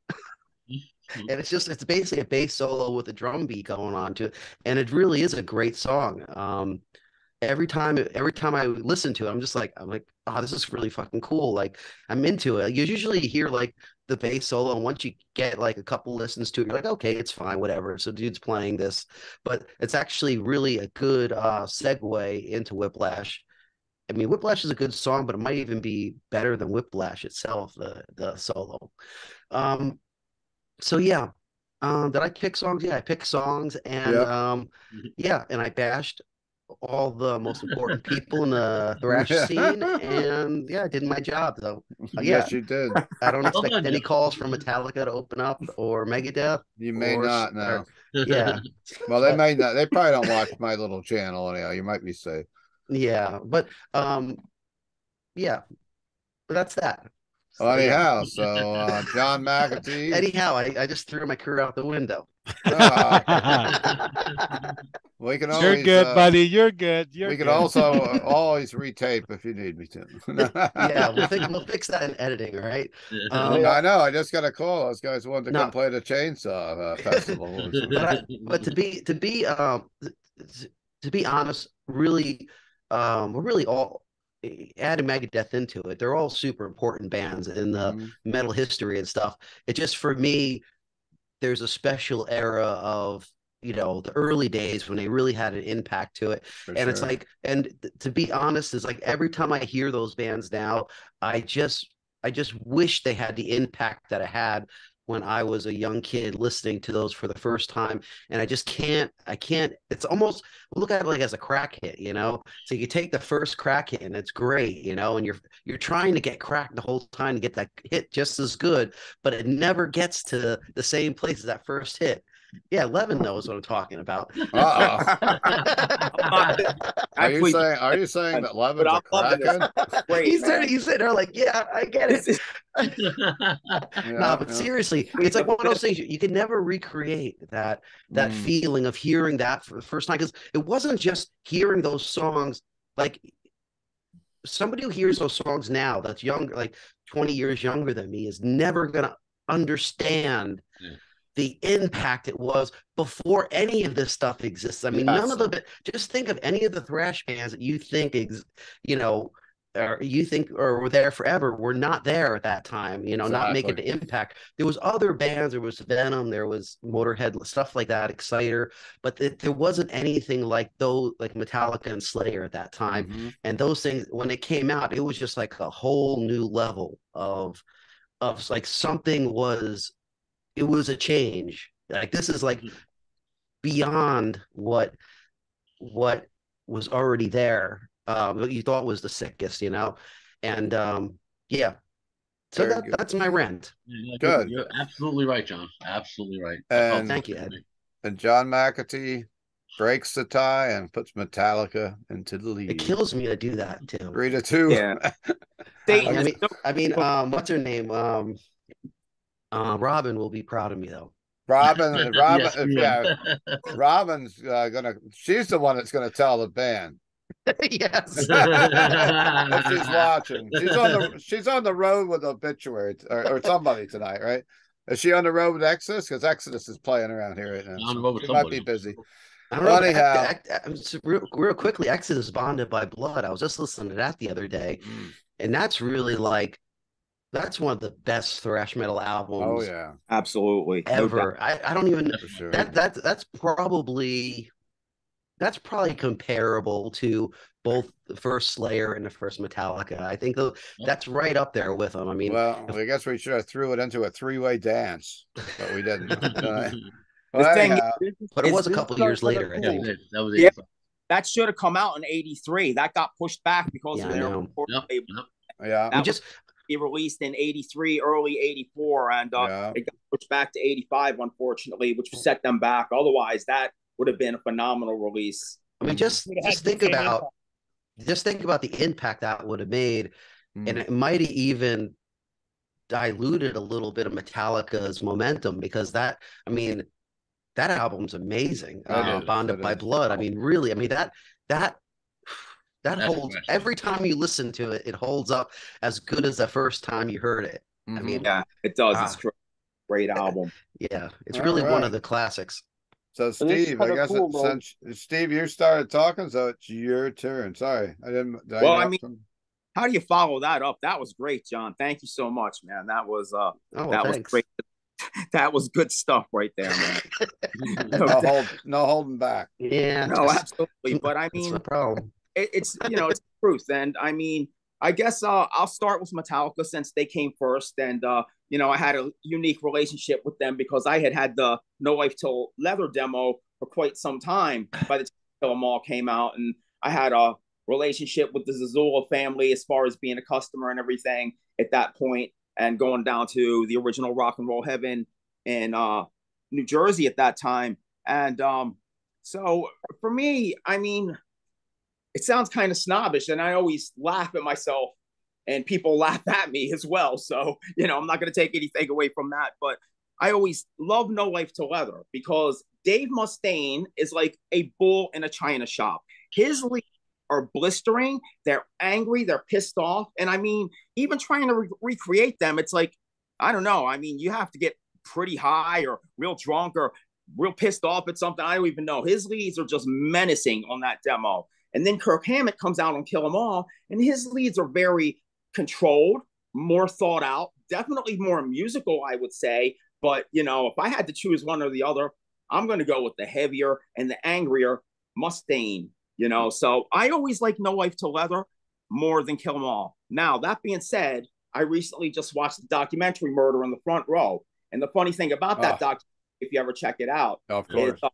And it's just, it's basically a bass solo with a drum beat going on to it. And it really is a great song. Um, every time every time I listen to it, I'm just like, I'm like, oh, this is really fucking cool. Like, I'm into it. You usually hear like the bass solo, and once you get like a couple listens to it, you're like, okay, it's fine, whatever. So dude's playing this, but it's actually really a good uh, segue into Whiplash. I mean, Whiplash is a good song, but it might even be better than Whiplash itself, the the solo. Um, so yeah, um, did I pick songs? Yeah, I picked songs, and yep. um, yeah, and I bashed all the most important people in the thrash yeah. scene, and yeah, I did my job though. Uh, yeah. Yes, you did. I don't expect any calls from Metallica to open up or Megadeth. You may or, not know. Yeah. Well, they may not. They probably don't watch my little channel anyhow. You might be safe. Yeah, but um, yeah, but that's that. So, well, anyhow, yeah. so uh, John McAtee. Anyhow, I, I just threw my career out the window. Uh, we can always, You're good, uh, buddy. You're good. You're we can good. also uh, always retape if you need me to. yeah, we'll, think, we'll fix that in editing, right? Um, I know. I just got a call. Those guys wanted to no. come play the Chainsaw uh, Festival. but, I, but to be to be um to be honest, really. Um, we're really all adding Megadeth into it. They're all super important bands in the mm-hmm. metal history and stuff. It just, for me, there's a special era of, you know, the early days when they really had an impact to it. For and sure. it's like, and th- to be honest, it's like every time I hear those bands now, I just, I just wish they had the impact that I had when I was a young kid listening to those for the first time. And I just can't, I can't, it's almost, look at it like as a crack hit, you know? So you take the first crack hit and it's great, you know, and you're, you're trying to get cracked the whole time to get that hit just as good, but it never gets to the same place as that first hit. Yeah, Levin knows what I'm talking about. Uh-oh. Are you saying, are you saying that Levin's a crackhead? Wait, he's there, he's sitting there like, yeah, I get it. yeah, no, but yeah. seriously, it's like one of those things you, you can never recreate that that mm. feeling of hearing that for the first time, because it wasn't just hearing those songs. Like somebody who hears those songs now that's younger, like twenty years younger than me, is never gonna understand yeah. the impact it was before any of this stuff exists. I mean, yes. none of the just think of any of the thrash bands that you think, ex, you know, or you think or were there forever. Were not there at that time, you know, exactly. not making the impact. There was other bands. There was Venom. There was Motorhead, stuff like that, Exciter. But th- there wasn't anything like those, like Metallica and Slayer at that time. Mm-hmm. And those things, when it came out, it was just like a whole new level of, of like something was. It was a change. Like this is like beyond what what was already there. Um, what you thought was the sickest, you know, and um, yeah. So that, that's my rant. Yeah, good. You're absolutely right, John. Absolutely right. And, oh, thank you, Ed. And John McAtee breaks the tie and puts Metallica into the lead. It kills me to do that too. Three to two. Yeah. I mean, I mean, um, what's her name? Um. Uh, Robin will be proud of me, though. Robin, Robin, yes, yeah, Robin's uh, gonna. She's the one that's gonna tell the band. yes, she's watching. She's on the. She's on the road with Obituary or, or somebody tonight, right? Is she on the road with Exodus? Because Exodus is playing around here right now. She might somebody. be busy. I don't know, anyhow, act, act, act, real, real quickly, Exodus is bonded by blood. I was just listening to that the other day, mm. and that's really like. That's one of the best thrash metal albums. Oh yeah, absolutely. Ever. No I, I don't even sure. that that's that's probably that's probably comparable to both the first Slayer and the first Metallica. I think the, that's right up there with them. I mean, well, if, I guess we should have threw it into a three-way dance, but we didn't. uh, well, thing, uh, but it was a couple years later. Cool. I think. That was yeah. That should have come out in eighty-three. That got pushed back because yeah, of their report. Yep. Yep. Yeah, that we was, just. released in eighty-three, early eighty-four, and uh, yeah. it got pushed back to eighty-five, unfortunately, which set them back. Otherwise, that would have been a phenomenal release. I mean, just, just think about impact. just think about the impact that would have made, mm. and it might have even diluted a little bit of Metallica's momentum because that, I mean, that album's amazing. Uh, is, Bonded by Blood. I mean, really, I mean that that. That That's holds impressive. Every time you listen to it, it holds up as good as the first time you heard it. Mm-hmm. I mean, yeah, it does. Ah, it's a great album. Yeah, it's All really right. one of the classics. So Steve, I guess cool, it, since Steve, you started talking, so it's your turn. Sorry, I didn't. Did well, I, I mean, something? How do you follow that up? That was great, John. Thank you so much, man. That was uh, oh, that thanks. was great. That was good stuff right there, man. no, no, hold, no holding back. Yeah, no, absolutely. But I mean, it, it's you know, it's the truth, and I mean, I guess uh, I'll start with Metallica since they came first, and uh, you know, I had a unique relationship with them because I had had the No Life Till Leather demo for quite some time by the time Kill 'Em All came out, and I had a relationship with the Zazula family as far as being a customer and everything at that point, and going down to the original Rock and Roll Heaven in uh, New Jersey at that time. And um, so for me, I mean, it sounds kind of snobbish, and I always laugh at myself, and people laugh at me as well. So, you know, I'm not going to take anything away from that. But I always love No Life Till Leather because Dave Mustaine is like a bull in a china shop. His leads are blistering. They're angry. They're pissed off. And I mean, even trying to re recreate them, it's like, I don't know. I mean, you have to get pretty high or real drunk or real pissed off at something. I don't even know. His leads are just menacing on that demo. And then Kirk Hammett comes out on Kill 'Em All, and his leads are very controlled, more thought out, definitely more musical, I would say. But, you know, if I had to choose one or the other, I'm going to go with the heavier and the angrier Mustaine, you know. So I always like No Life Till Leather more than Kill 'Em All. Now, that being said, I recently just watched the documentary Murder in the Front Row. And the funny thing about that oh. documentary, if you ever check it out, of course. Is, uh,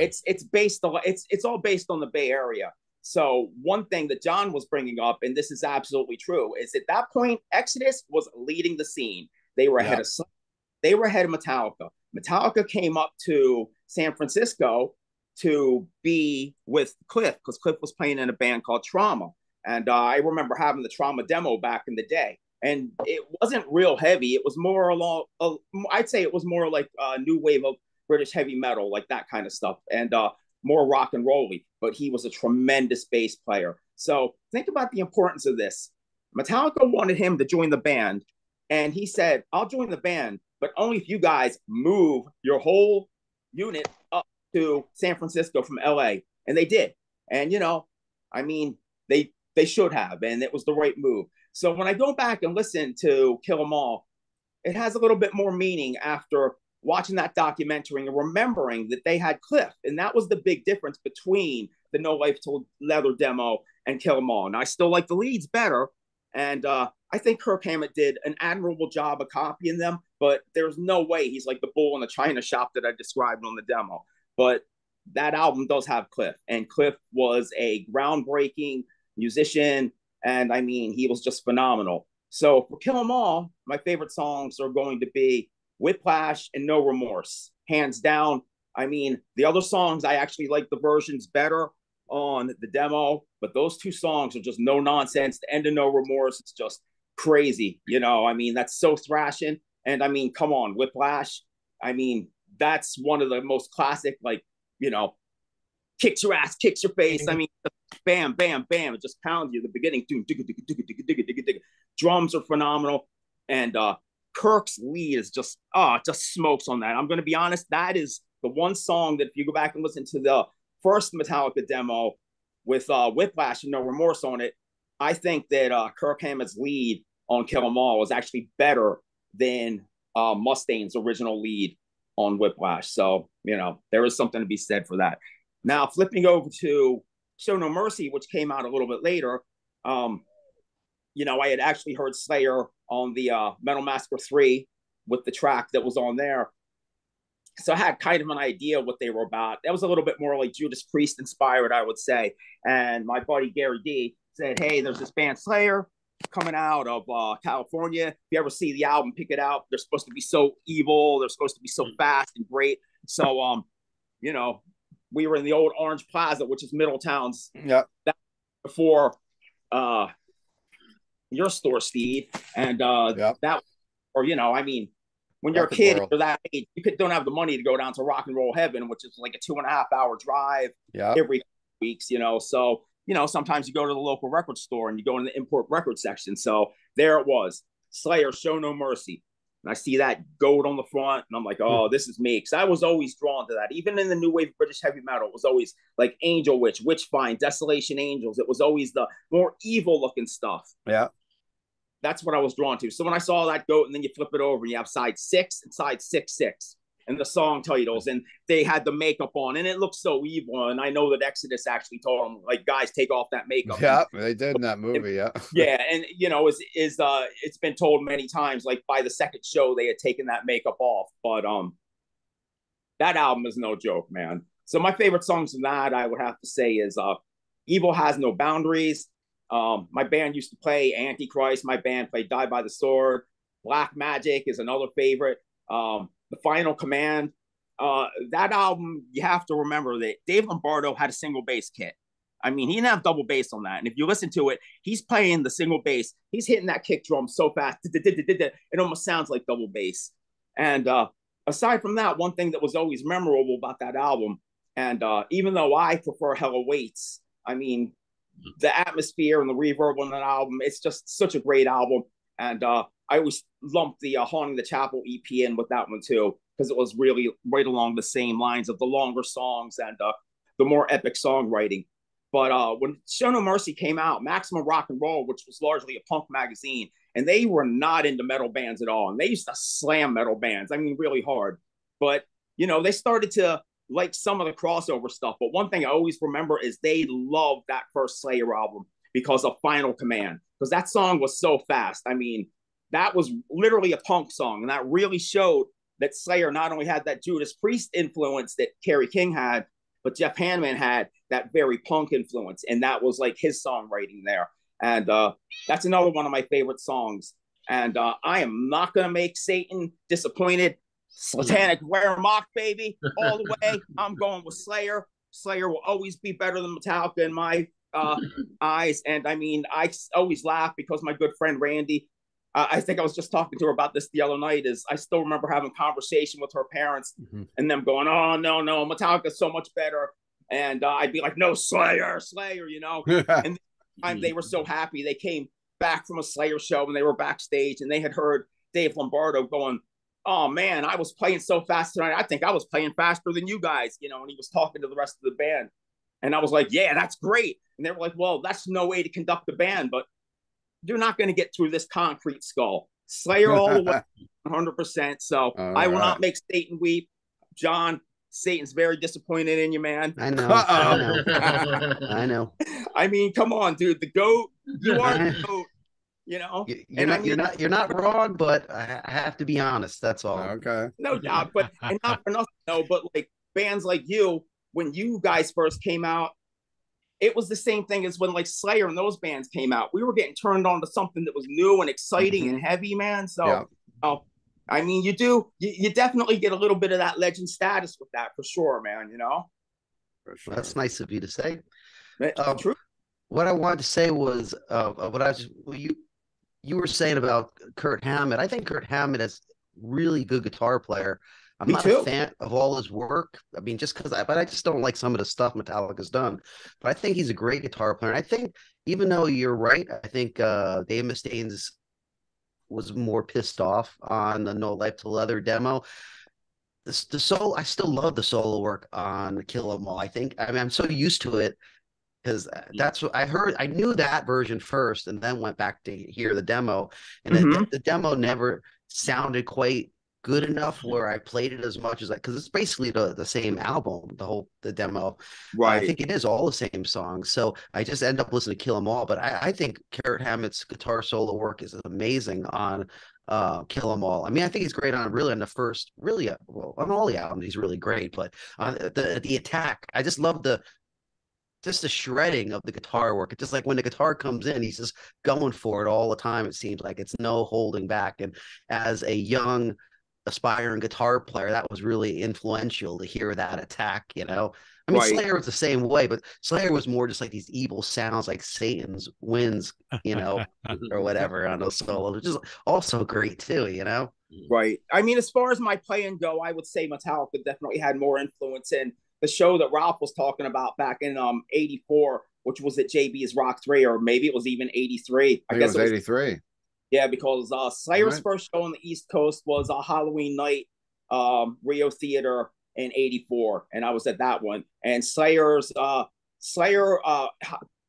it's, it's, based on, it's, it's all based on the Bay Area. So one thing that John was bringing up, and this is absolutely true, is at that point, Exodus was leading the scene. They were ahead yeah. of they were ahead of Metallica. Metallica came up to San Francisco to be with Cliff because Cliff was playing in a band called Trauma. And uh, I remember having the Trauma demo back in the day. And it wasn't real heavy. It was more along, uh, I'd say it was more like a new wave of British heavy metal, like that kind of stuff. And uh, more rock and rolly, but he was a tremendous bass player. So think about the importance of this. Metallica wanted him to join the band, and he said, I'll join the band, but only if you guys move your whole unit up to San Francisco from L A. And they did. And, you know, I mean, they they should have, and it was the right move. So when I go back and listen to Kill 'Em All, it has a little bit more meaning after watching that documentary and remembering that they had Cliff. And that was the big difference between the No Life Till Leather demo and Kill 'Em All. And I still like the leads better. And uh, I think Kirk Hammett did an admirable job of copying them, but there's no way he's like the bull in the china shop that I described on the demo. But that album does have Cliff. And Cliff was a groundbreaking musician. And I mean, he was just phenomenal. So for Kill 'Em All, my favorite songs are going to be Whiplash and No Remorse, hands down. I mean, the other songs, I actually like the versions better on the demo, but those two songs are just no nonsense. The end of No Remorse, it's just crazy. You know, I mean, that's so thrashing. And I mean, come on, Whiplash. I mean, that's one of the most classic, like, you know, kicks your ass, kicks your face. I mean, bam, bam, bam. It just pounds you at the beginning. Drums are phenomenal. And, uh, Kirk's lead is just, oh, it just smokes on that. I'm going to be honest, that is the one song that if you go back and listen to the first Metallica demo with uh, Whiplash and No Remorse on it, I think that uh, Kirk Hammett's lead on Kill 'Em All is actually better than uh, Mustaine's original lead on Whiplash. So, you know, there is something to be said for that. Now, flipping over to Show No Mercy, which came out a little bit later, um, you know, I had actually heard Slayer on the uh, Metal Massacre three with the track that was on there. So I had kind of an idea what they were about. That was a little bit more like Judas Priest inspired, I would say. And my buddy Gary D said, hey, there's this band Slayer coming out of uh, California. If you ever see the album, pick it out. They're supposed to be so evil. They're supposed to be so fast and great. So, um, you know, we were in the old Orange Plaza, which is Middletown's. Yeah. Before... Uh, your store, Steve, and uh, yep. that, or you know, I mean, when you're Rock a kid or that age, you could, don't have the money to go down to Rock and Roll Heaven, which is like a two and a half hour drive yep. every weeks, you know. So you know, sometimes you go to the local record store and you go in the import record section. So there it was, Slayer, Show No Mercy. and I see that goat on the front, and I'm like, oh, this is me. Because I was always drawn to that. Even in the new wave British heavy metal, it was always like Angel Witch, Witchfind, Desolation Angels. It was always the more evil-looking stuff. Yeah. That's what I was drawn to. So when I saw that goat, and then you flip it over, and you have side six and side six, six. And the song titles, and they had the makeup on, and it looked so evil. And I know that Exodus actually told them, like, guys, take off that makeup. Yeah, they did in that movie. Yeah, yeah, and you know, is is uh, it's been told many times. Like by the second show, they had taken that makeup off. But um, that album is no joke, man. So my favorite songs from that, I would have to say, is uh, "Evil Has No Boundaries." Um, my band used to play Antichrist. My band played "Die by the Sword." Black Magic is another favorite. Um. The Final Command, uh, that album, you have to remember that Dave Lombardo had a single bass kit. I mean, he didn't have double bass on that. And if you listen to it, he's playing the single bass. He's hitting that kick drum so fast. It almost sounds like double bass. And uh, aside from that, one thing that was always memorable about that album, and uh, even though I prefer Hell Awaits, I mean, the atmosphere and the reverb on that album, it's just such a great album. And uh, I always lumped the uh, Haunting the Chapel E P in with that one, too, because it was really right along the same lines of the longer songs and uh, the more epic songwriting. But uh, when Show No Mercy came out, Maximum Rock and Roll, which was largely a punk magazine, and they were not into metal bands at all. And they used to slam metal bands, I mean, really hard. But, you know, they started to like some of the crossover stuff. But one thing I always remember is they loved that first Slayer album because of Final Command, because that song was so fast. I mean, that was literally a punk song. And that really showed that Slayer not only had that Judas Priest influence that Kerry King had, but Jeff Hanneman had that very punk influence. And that was like his songwriting there. And uh, that's another one of my favorite songs. And uh, I am not going to make Satan disappointed. Satanic Weremock, baby, all the way. I'm going with Slayer. Slayer will always be better than Metallica in my uh, eyes. And I mean, I always laugh because my good friend Randy, Uh, I think I was just talking to her about this the other night, is I still remember having a conversation with her parents mm-hmm. and them going, oh, no, no, Metallica's so much better. And uh, I'd be like, no, Slayer, Slayer, you know. And the they were so happy. They came back from a Slayer show and they were backstage and they had heard Dave Lombardo going, oh, man, I was playing so fast tonight. I think I was playing faster than you guys, you know. And he was talking to the rest of the band. And I was like, yeah, that's great. And they were like, well, that's no way to conduct the band, but you're not going to get through this concrete skull. Slayer all the way, one hundred percent. So all I will right. not make Satan weep. John, Satan's very disappointed in you, man. I know. Uh -oh. I know. I know. I mean, come on, dude. The goat. You are the goat. You know. You're, and not, I mean, you're not. You're not wrong, but I have to be honest. That's all. Okay. No doubt, but and not for nothing. No, but like bands like you, when you guys first came out, it was the same thing as when like Slayer and those bands came out. We were getting turned on to something that was new and exciting mm-hmm. and heavy, man. So, yeah. oh, I mean, you do, you, you definitely get a little bit of that legend status with that for sure, man, you know? For sure. That's nice of you to say. Um, true. What I wanted to say was, uh, what I was, well, you, you were saying about Kirk Hammett. I think Kirk Hammett is really good guitar player. I'm Me not too. a fan of all his work. I mean, just because I, but I just don't like some of the stuff Metallica's done. But I think he's a great guitar player. And I think, even though you're right, I think uh, Dave Mustaine was more pissed off on the No Life to Leather demo. The, the solo, I still love the solo work on Kill 'Em All. I think, I mean, I'm so used to it because that's what I heard. I knew that version first and then went back to hear the demo. And mm-hmm. the, the demo never sounded quite good enough where I played it as much as I, because it's basically the, the same album, the whole the demo. Right. I think it is all the same songs. So I just end up listening to Kill 'Em All. But I, I think Kirk Hammett's guitar solo work is amazing on uh, Kill 'Em All. I mean, I think he's great on really on the first, really, well, on all the albums, he's really great. But on the, the attack, I just love the, just the shredding of the guitar work. It's just like when the guitar comes in, he's just going for it all the time. It seems like it's no holding back. And as a young, aspiring guitar player, that was really influential to hear that attack, you know. I mean, right. Slayer was the same way, but Slayer was more just like these evil sounds, like Satan's winds, you know, or whatever on those solos, which is also great too, you know. Right. I mean, as far as my playing go, I would say Metallica definitely had more influence. And the show that Ralph was talking about back in um eighty-four, which was at J B's Rock Three, or maybe it was even eighty-three. I, I guess it was eighty-three. Yeah, because uh, Slayer's right. first show on the East Coast was a Halloween night, um, Rio Theater in eighty-four, and I was at that one. And Slayer's uh, Slayer, uh,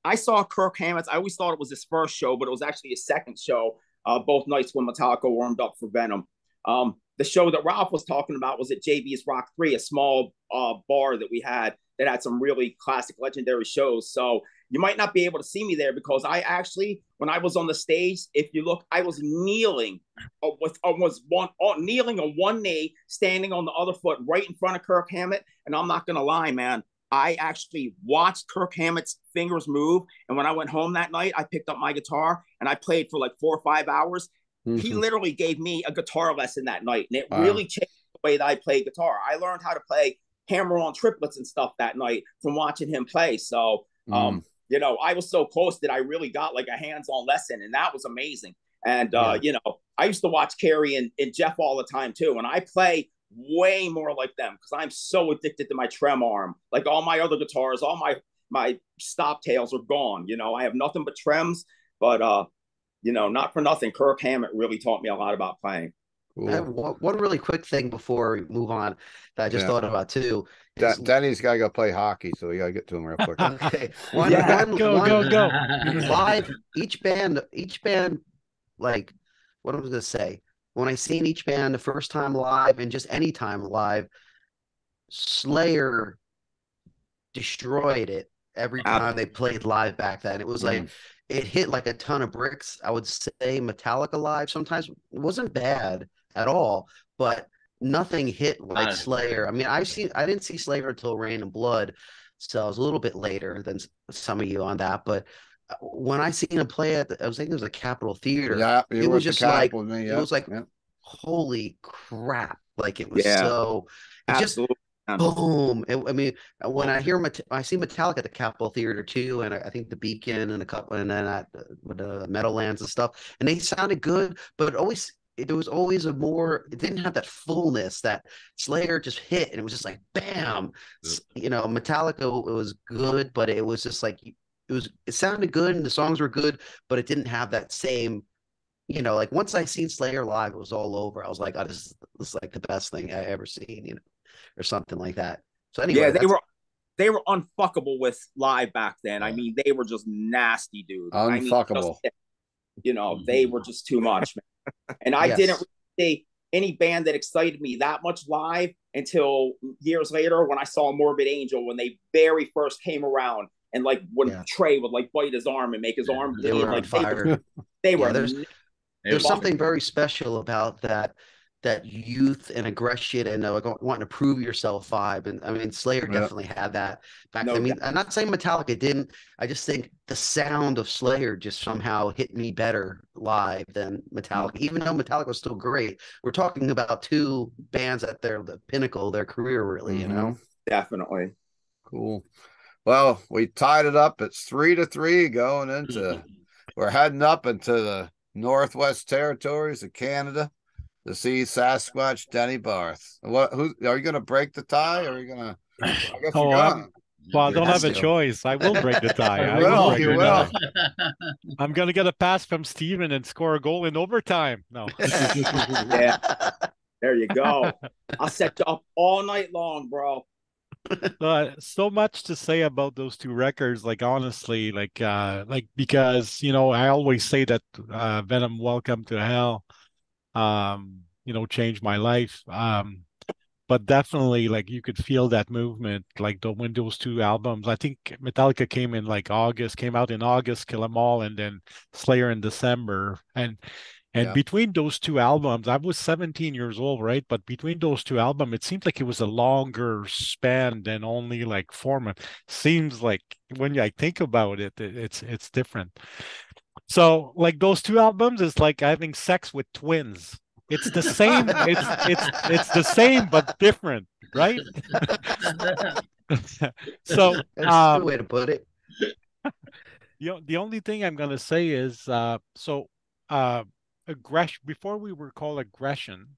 I saw Kirk Hammett. I always thought it was his first show, but it was actually his second show. Uh, both nights when Metallica warmed up for Venom. Um, the show that Ralph was talking about was at J B's Rock Three, a small uh, bar that we had that had some really classic, legendary shows. So you might not be able to see me there because I actually, when I was on the stage, if you look, I was kneeling, uh, with uh, was one uh, kneeling on one knee, standing on the other foot, right in front of Kirk Hammett. And I'm not gonna lie, man, I actually watched Kirk Hammett's fingers move. And when I went home that night, I picked up my guitar and I played for like four or five hours. Mm-hmm. He literally gave me a guitar lesson that night, and it wow. really changed the way that I played guitar. I learned how to play hammer-on triplets and stuff that night from watching him play. So, um, mm. you know, I was so close that I really got like a hands-on lesson, and that was amazing. And, yeah. uh, you know, I used to watch Kerry and, and Jeff all the time too, and I play way more like them because I'm so addicted to my trem arm. Like all my other guitars, all my my stop tails are gone. You know, I have nothing but trems. But uh, you know, not for nothing, Kirk Hammett really taught me a lot about playing. Cool. I have one, one really quick thing before we move on that I just yeah. thought about too. Is... Da- Danny's got to go play hockey, so we got to get to him real quick. Okay, one, yeah. one, go, one, go, go. Live, each band, each band. Like what I was gonna say. When I seen each band the first time live and just any time live, Slayer destroyed it every time they played live back then. It was like mm. it hit like a ton of bricks. I would say Metallica live sometimes wasn't bad at all, but nothing hit like uh, Slayer. I mean, I've seen I didn't see Slayer until Rain and Blood, so I was a little bit later than some of you on that, but. When I seen him play at, the, I was thinking it was a Capitol Theater. Yeah, it, it was just like me, yeah. it was like, yeah. holy crap! Like it was yeah. so, it absolutely, just boom. It, I mean, when I hear Met- I see Metallica at the Capitol Theater too, and I, I think the Beacon and a couple, and then at the Meadowlands and stuff, and they sounded good, but it always there was always a more. It didn't have that fullness that Slayer just hit, and it was just like bam. Yeah. You know, Metallica it was good, but it was just like. It was. It sounded good, and the songs were good, but it didn't have that same, you know. Like once I seen Slayer live, it was all over. I was like, "Oh, this is, this is like the best thing I ever seen," you know, or something like that. So anyway, yeah, they were they were unfuckable with live back then. I mean, they were just nasty, dude. Unfuckable. I mean, you know, they were just too much, man. And I yes. didn't really see any band that excited me that much live until years later when I saw Morbid Angel when they very first came around. And like when yeah. Trey would like bite his arm and make his yeah, arm bleed, they were like on fire. They, they were. Yeah, there's there's something very special about that that youth and aggression and uh, wanting to prove yourself vibe. And I mean, Slayer yeah. definitely had that back no, then. I mean, I'm not saying Metallica didn't. I just think the sound of Slayer just somehow hit me better live than Metallica, even though Metallica was still great. We're talking about two bands at their the pinnacle of their career, really. Mm-hmm. You know, definitely. Cool. Well, we tied it up. It's three to three going into, we're heading up into the Northwest Territories of Canada to see Sasquatch Danny Barth. What? Who are you going to break the tie? Or are you going to? Oh, well, I don't have a choice. I will break the tie. I will. I will break you will. Tie. I'm going to get a pass from Steven and score a goal in overtime. No. Yeah. There you go. I'll set you up all night long, bro. uh, so much to say about those two records, like honestly, like uh like because you know I always say that uh Venom Welcome to Hell um you know changed my life, um but definitely like you could feel that movement like the when those two albums. I think Metallica came in like August came out in August Kill 'Em All, and then Slayer in December, and And yeah. between those two albums, I was seventeen years old, right? But between those two albums, it seems like it was a longer span than only like four months. Seems like when I think about it, it's it's different. So like those two albums, it's like having sex with twins. It's the same. it's it's it's the same but different, right? So that's um, the way to put it. You know, the only thing I'm gonna say is uh, so. Uh, Aggression. Before we were called aggression,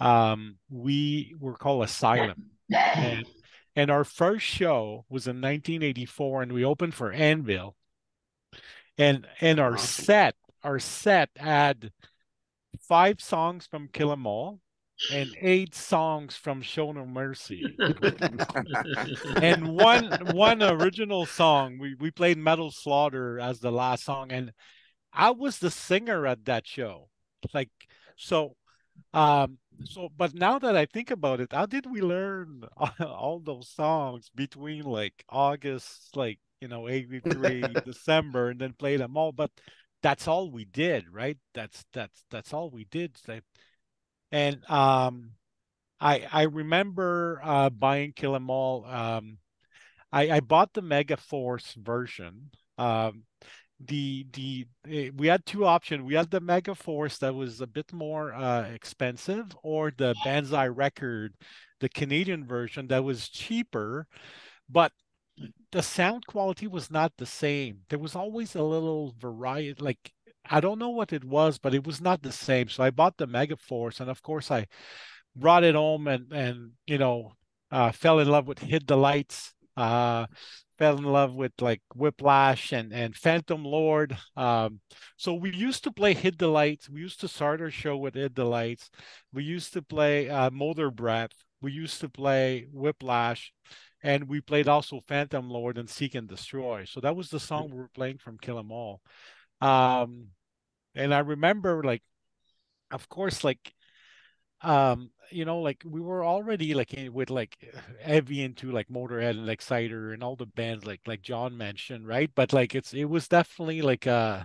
um, we were called Asylum, and, and our first show was in nineteen eighty-four, and we opened for Anvil, and and our set, our set had five songs from Kill 'Em All and eight songs from Show No Mercy, and one one original song. We we played Metal Slaughter as the last song, and I was the singer at that show. Like so, um, so. But now that I think about it, how did we learn all those songs between like August, like you know, eighty-three, December, and then play them all? But that's all we did, right? That's that's that's all we did. Like, and um, I I remember uh, buying Kill 'Em All. Um, I I bought the Mega Force version. Um, the the we had two options. We had the Mega Force that was a bit more uh, expensive, or the Banzai record, the Canadian version that was cheaper, but the sound quality was not the same. There was always a little variety, like. I don't know what it was, but it was not the same. So I bought the Mega Force, and of course I brought it home and, and you know, uh, fell in love with Hit the Lights, uh, fell in love with like Whiplash and, and Phantom Lord. Um, so we used to play Hit the Lights. We used to start our show with Hit the Lights. We used to play uh, Motor Breath. We used to play Whiplash. And we played also Phantom Lord and Seek and Destroy. So that was the song we were playing from Kill 'Em All. Um, and I remember, like, of course, like, um, you know, like we were already like in, with like heavy into like Motorhead and Exciter and all the bands like like John mentioned, right? But like it's it was definitely like uh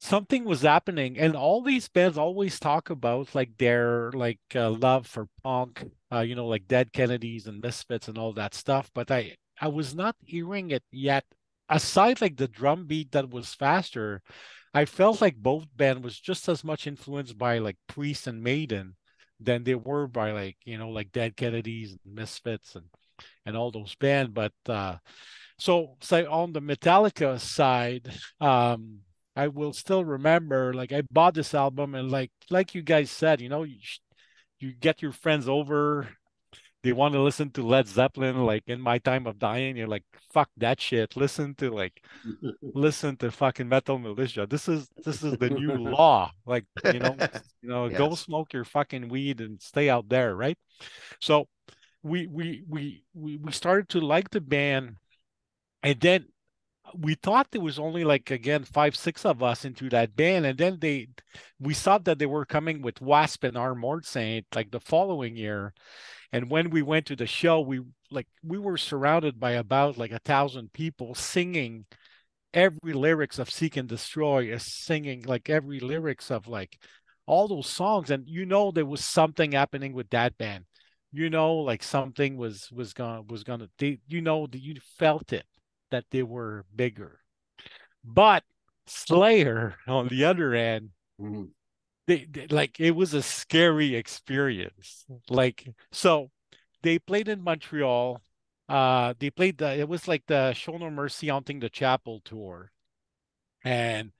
something was happening, and all these bands always talk about like their like uh, love for punk, uh, you know, like Dead Kennedys and Misfits and all that stuff. But I I was not hearing it yet. Aside like the drum beat that was faster, I felt like both band was just as much influenced by like Priest and Maiden than they were by like, you know, like Dead Kennedys and Misfits and and all those bands. But uh so say so on the Metallica side, um I will still remember like I bought this album, and like like you guys said, you know, you, you get your friends over. They want to listen to Led Zeppelin, like In My Time of Dying. You're like, fuck that shit. Listen to like, listen to fucking Metal Militia. This is this is the new law. Like, you know, you know, yes. Go smoke your fucking weed and stay out there, right? So, we we we we we started to like the band, and then we thought there was only like again five six of us into that band, and then they we saw that they were coming with Wasp and Armored Saint like the following year. And when we went to the show, we like we were surrounded by about like a thousand people singing every lyrics of Seek and Destroy, is singing like every lyrics of like all those songs. And you know there was something happening with that band. You know, like something was was gonna was gonna they, you know you felt it that they were bigger. But Slayer on the other end. Mm-hmm. They, they, like it was a scary experience. Like so, they played in Montreal. Uh, they played the it was like the Show No Mercy Haunting the Chapel tour, and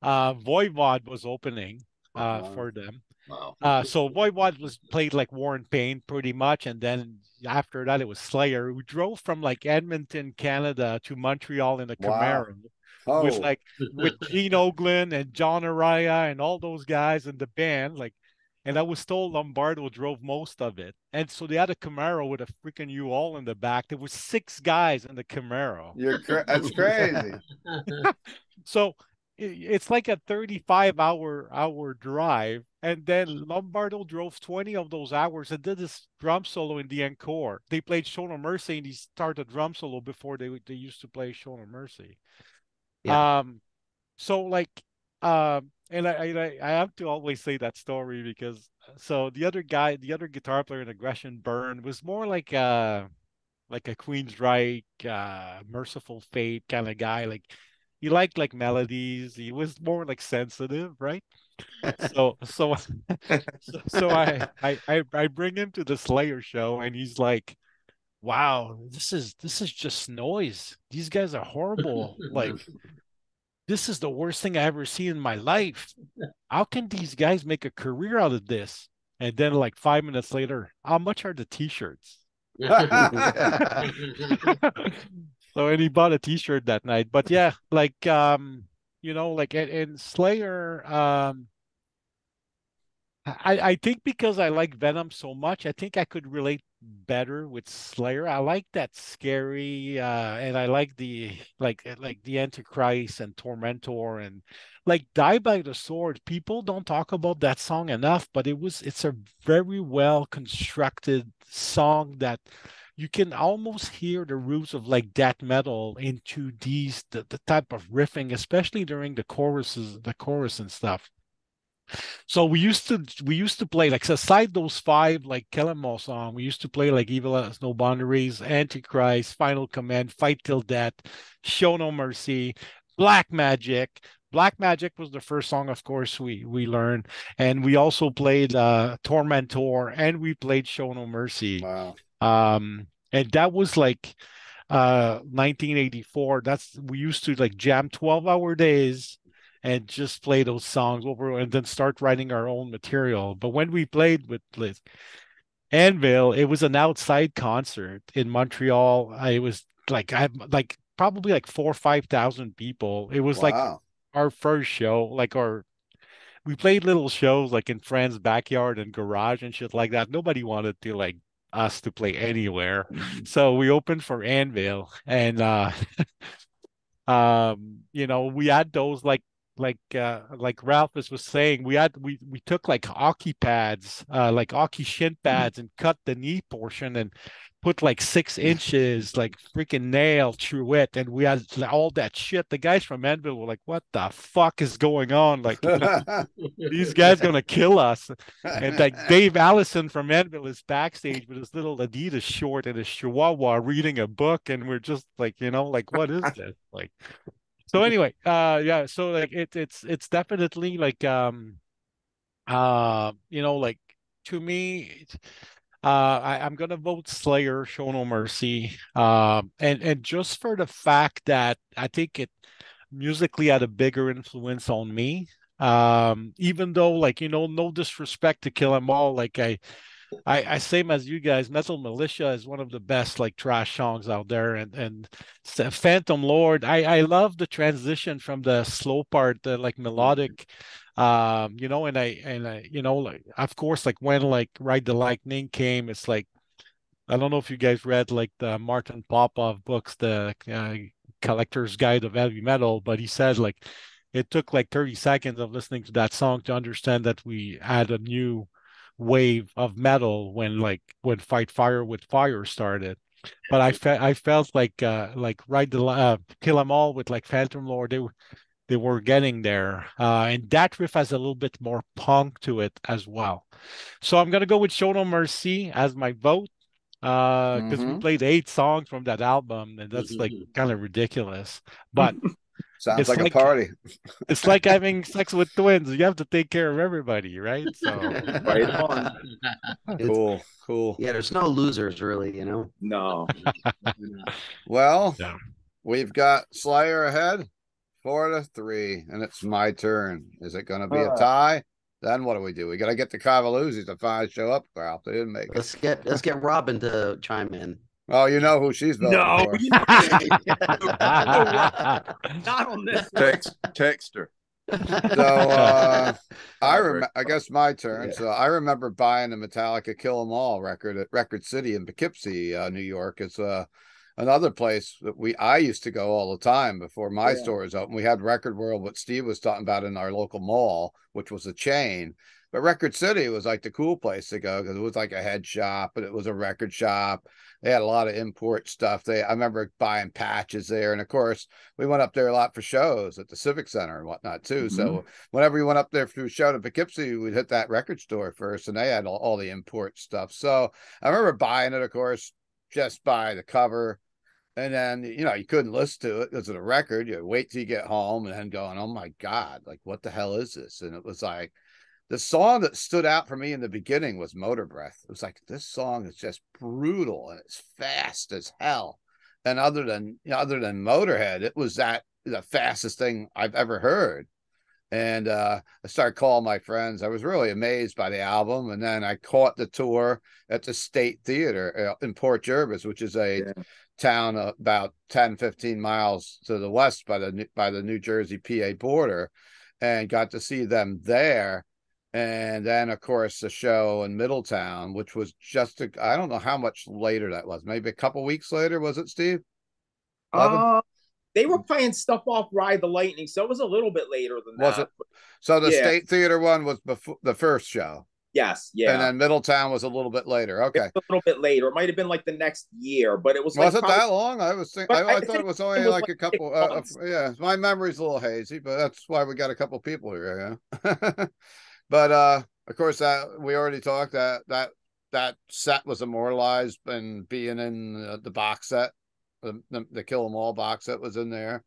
uh, Voivod was opening uh, wow. for them. Wow. Uh, so Voivod was played like Warren Payne pretty much, and then after that it was Slayer, who drove from like Edmonton, Canada, to Montreal in a Camaro. Wow. Oh. With like with Gene Oakland and John Araya and all those guys and the band, like, and I was told Lombardo drove most of it, and so they had a Camaro with a freaking U-Haul in the back. There were six guys in the Camaro. You're cra- that's crazy. So it, it's like a thirty-five hour drive, and then Lombardo drove twenty of those hours and did this drum solo in the encore. They played Show No Mercy, and he started drum solo before they they used to play Show No Mercy. Yeah. Um, so like, um, and I, I, I have to always say that story because so the other guy, the other guitar player in Aggression Burn was more like a, like a Queensryche, uh, Merciful Fate kind of guy. Like he liked like melodies. He was more like sensitive, right? so, so, so, so I, I, I bring him to the Slayer show, and he's like, wow, this is this is just noise. These guys are horrible. Like, this is the worst thing I ever seen in my life. How can these guys make a career out of this? And then like five minutes later, how much are the t-shirts? So and he bought a t-shirt that night. But yeah, like um You know, like in Slayer, um, I, I think because I like Venom so much, I think I could relate better with Slayer. I like that scary, uh, and I like the like like the Antichrist and Tormentor and like Die by the Sword. People don't talk about that song enough, but it was it's a very well constructed song that you can almost hear the roots of like death metal into these the, the type of riffing, especially during the choruses, the chorus and stuff. So we used to we used to play like aside those five like Kill 'Em All song. We used to play like Evil Has No Boundaries, Antichrist, Final Command, Fight Till Death, Show No Mercy, Black Magic. Black Magic was the first song, of course, we we learned, and we also played uh, Tormentor, and we played Show No Mercy. Wow. Um, and that was like uh, nineteen eighty-four. That's we used to like jam twelve-hour days and just play those songs over and then start writing our own material. But when we played with Liz Anvil, it was an outside concert in Montreal. It was like I like probably like four or five thousand people. It was wow. like our first show, like our we played little shows like in friends' backyard and garage and shit like that. Nobody wanted to like us to play anywhere. So we opened for Anvil, and uh um you know, we had those like like uh like Ralphus was saying, we had we we took like hockey pads, uh like hockey shin pads, and cut the knee portion and put like six inches like freaking nail through it, and we had all that shit. The guys from Anvil were like, what the fuck is going on, like these guys gonna kill us. And like Dave Allison from Anvil is backstage with his little Adidas short and his chihuahua reading a book, and we're just like, you know, like what is this, like. So anyway, uh, yeah. So like it's it's it's definitely like um, uh, you know, like to me, uh, I, I'm gonna vote Slayer, Show No Mercy, um, uh, and and just for the fact that I think it musically had a bigger influence on me. Um, even though like you know, no disrespect to Kill 'Em All, like I. I, I same as you guys, Metal Militia is one of the best like trash songs out there, and and Phantom Lord. I I love the transition from the slow part, the like melodic, um, you know, and I and I you know like of course like when like Ride the Lightning came, it's like I don't know if you guys read like the Martin Popov books, the uh, Collector's Guide of Heavy Metal, but he said like it took like thirty seconds of listening to that song to understand that we had a new wave of metal when like when Fight Fire with Fire started. But I felt I felt like uh like Ride the uh, Kill 'Em All with like Phantom Lord, they were they were getting there, uh and that riff has a little bit more punk to it as well. So I'm gonna go with Show No Mercy as my vote, uh because mm-hmm. we played eight songs from that album, and that's mm-hmm. like kind of ridiculous, but sounds it's like, like a party. It's like having sex with twins. You have to take care of everybody, right? So right on. Cool, it's, cool. Yeah, there's no losers, really, you know? No. Well, yeah. We've got Slayer ahead, four to three, and it's my turn. Is it going to be uh, a tie? Then what do we do? We got to get the Cavaluzzi to finally show up, Ralph. They didn't make let's it. Get, let's get Robin to chime in. Oh, you know who she's voting no, for. You know, not on this. Text, text her. So uh, I rem I guess my turn. Yeah. So I remember buying the Metallica Kill 'Em All record at Record City in Poughkeepsie, uh, New York. It's uh, another place that we I used to go all the time before my yeah. store was open. We had Record World, what Steve was talking about, in our local mall, which was a chain. But Record City was like the cool place to go because it was like a head shop, but it was a record shop. They had a lot of import stuff. They, I remember buying patches there. And of course, we went up there a lot for shows at the Civic Center and whatnot too. Mm-hmm. So whenever we went up there to a show to Poughkeepsie, we'd hit that record store first, and they had all, all the import stuff. So I remember buying it, of course, just by the cover. And then, you know, you couldn't listen to it because of the record. You wait till you get home and then going, oh my God, like, what the hell is this? And it was like, the song that stood out for me in the beginning was Motor Breath. It was like, this song is just brutal and it's fast as hell. And other than you know, other than Motorhead, it was that the fastest thing I've ever heard. And uh, I started calling my friends. I was really amazed by the album. And then I caught the tour at the State Theater in Port Jervis, which is a yeah. town about ten, fifteen miles to the west by the by the New Jersey P A border, and got to see them there. And then, of course, the show in Middletown, which was just, a, I don't know how much later that was. Maybe a couple weeks later, was it, Steve? Uh, they were playing stuff off Ride the Lightning, so it was a little bit later than was that. It? So the yeah. State Theater one was before the first show? Yes, yeah. And then Middletown was a little bit later. Okay. A little bit later. It might have been like the next year, but it was like... Was it probably that long? I was thinking, I, I, I thought it was only it was like, like a couple... Uh, yeah, my memory's a little hazy, but that's why we got a couple people here, yeah. But, uh, of course, that we already talked that that that set was immortalized and being in the, the box set, the, the, the Kill 'Em All box set was in there.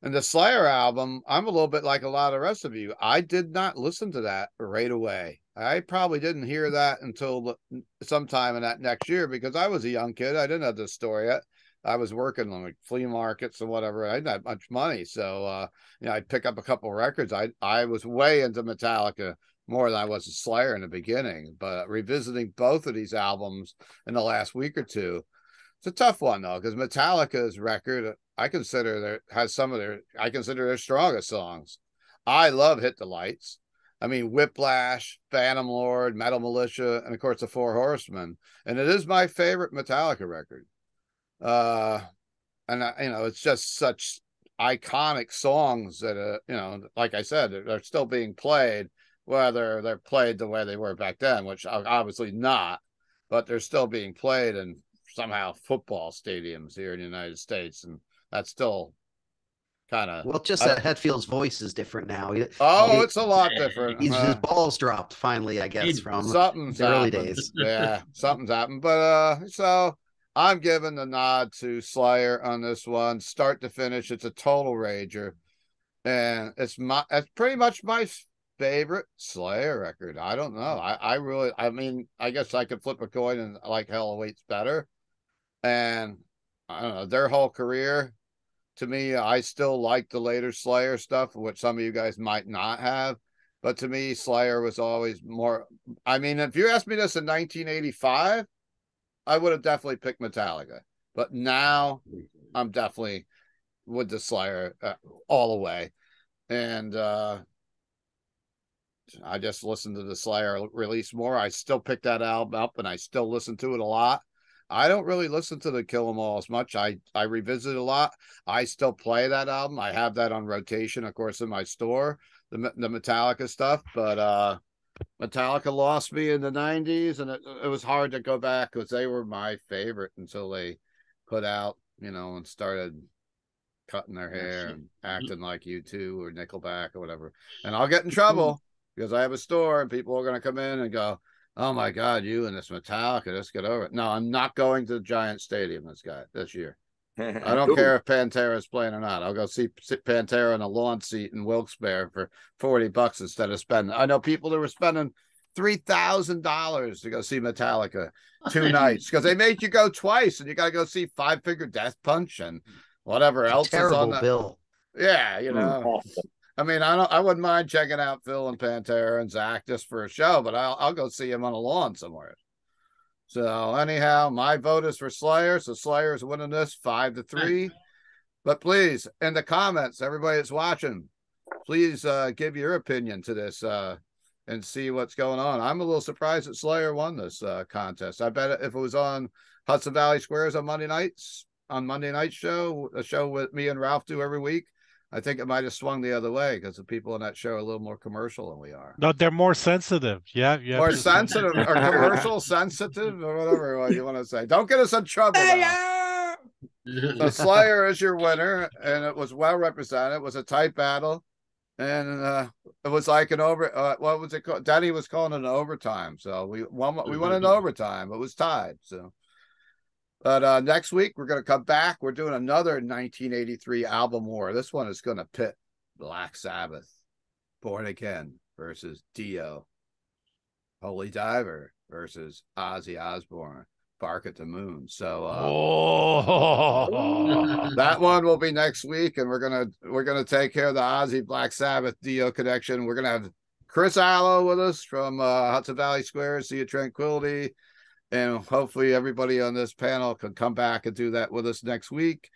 And the Slayer album, I'm a little bit like a lot of the rest of you. I did not listen to that right away. I probably didn't hear that until sometime in that next year because I was a young kid. I didn't have this story yet. I was working on like flea markets and whatever. I didn't have much money. So, uh, you know, I'd pick up a couple of records. I, I was way into Metallica more than I was a Slayer in the beginning, but revisiting both of these albums in the last week or two, it's a tough one though, because Metallica's record, I consider there has some of their, I consider their strongest songs. I love Hit the Lights. I mean, Whiplash, Phantom Lord, Metal Militia, and of course the Four Horsemen. And it is my favorite Metallica record. Uh, and I, you know, it's just such iconic songs that, uh, you know, like I said, they're, they're still being played, whether they're played the way they were back then, which obviously not, but they're still being played in somehow football stadiums here in the United States. And that's still kind of, well, just that uh, Hetfield's voice is different now. Oh, it, it's a lot different. He's, uh, his balls dropped finally, I guess, from something's the happened. early days. Yeah, something's happened. But uh, so I'm giving the nod to Slayer on this one, start to finish. It's a total rager, and it's my it's pretty much my favorite Slayer record. I don't know. I I really. I mean, I guess I could flip a coin and like Hell Awaits better, and I don't know their whole career. To me, I still like the later Slayer stuff, which some of you guys might not have. But to me, Slayer was always more... I mean, if you asked me this in nineteen eighty-five, I would have definitely picked Metallica. But now, I'm definitely with the Slayer uh, all the way. And uh, I just listened to the Slayer release more. I still pick that album up, and I still listen to it a lot. I don't really listen to the Kill 'Em All as much. I, I revisit a lot. I still play that album. I have that on rotation, of course, in my store, the the Metallica stuff. But uh, Metallica lost me in the nineties, and it, it was hard to go back because they were my favorite until they put out, you know, and started cutting their hair and acting like U two or Nickelback or whatever. And I'll get in trouble because I have a store and people are going to come in and go, "Oh my God, you and this Metallica, let's get over it." No, I'm not going to the Giant Stadium this guy this year. I don't care if Pantera is playing or not. I'll go see Pantera in a lawn seat in Wilkes-Barre for forty bucks instead of spending. I know people that were spending three thousand dollars to go see Metallica two nights because they made you go twice and you got to go see Five Finger Death Punch and whatever else is on that bill. Yeah, you know. Awful. I mean, I don't. I wouldn't mind checking out Phil and Pantera and Zach just for a show, but I'll I'll go see him on a lawn somewhere. So anyhow, my vote is for Slayer. So Slayer's winning this five to three. But please, in the comments, everybody that's watching, please uh, give your opinion to this uh, and see what's going on. I'm a little surprised that Slayer won this uh, contest. I bet if it was on Hudson Valley Squares on Monday nights, on Monday night show, a show with me and Ralph do every week, I think it might have swung the other way because the people in that show are a little more commercial than we are. No, they're more sensitive. Yeah, yeah. More sensitive or commercial sensitive or whatever you want to say. Don't get us in trouble. Hey, the Slayer is your winner, and it was well represented. It was a tight battle, and uh, it was like an over. Uh, what was it called? Danny was calling it an overtime. So we won. We won in overtime. It was tied. So. But uh, next week, we're going to come back. We're doing another nineteen eighty-three album war. This one is going to pit Black Sabbath, Born Again versus Dio, Holy Diver versus Ozzy Osbourne, Bark at the Moon. So uh, oh. That one will be next week, and we're gonna we're gonna take care of the Ozzy Black Sabbath Dio connection. We're gonna have Chris Allo with us from uh, Hudson Valley Squares, Sea of Tranquility. And hopefully everybody on this panel can come back and do that with us next week.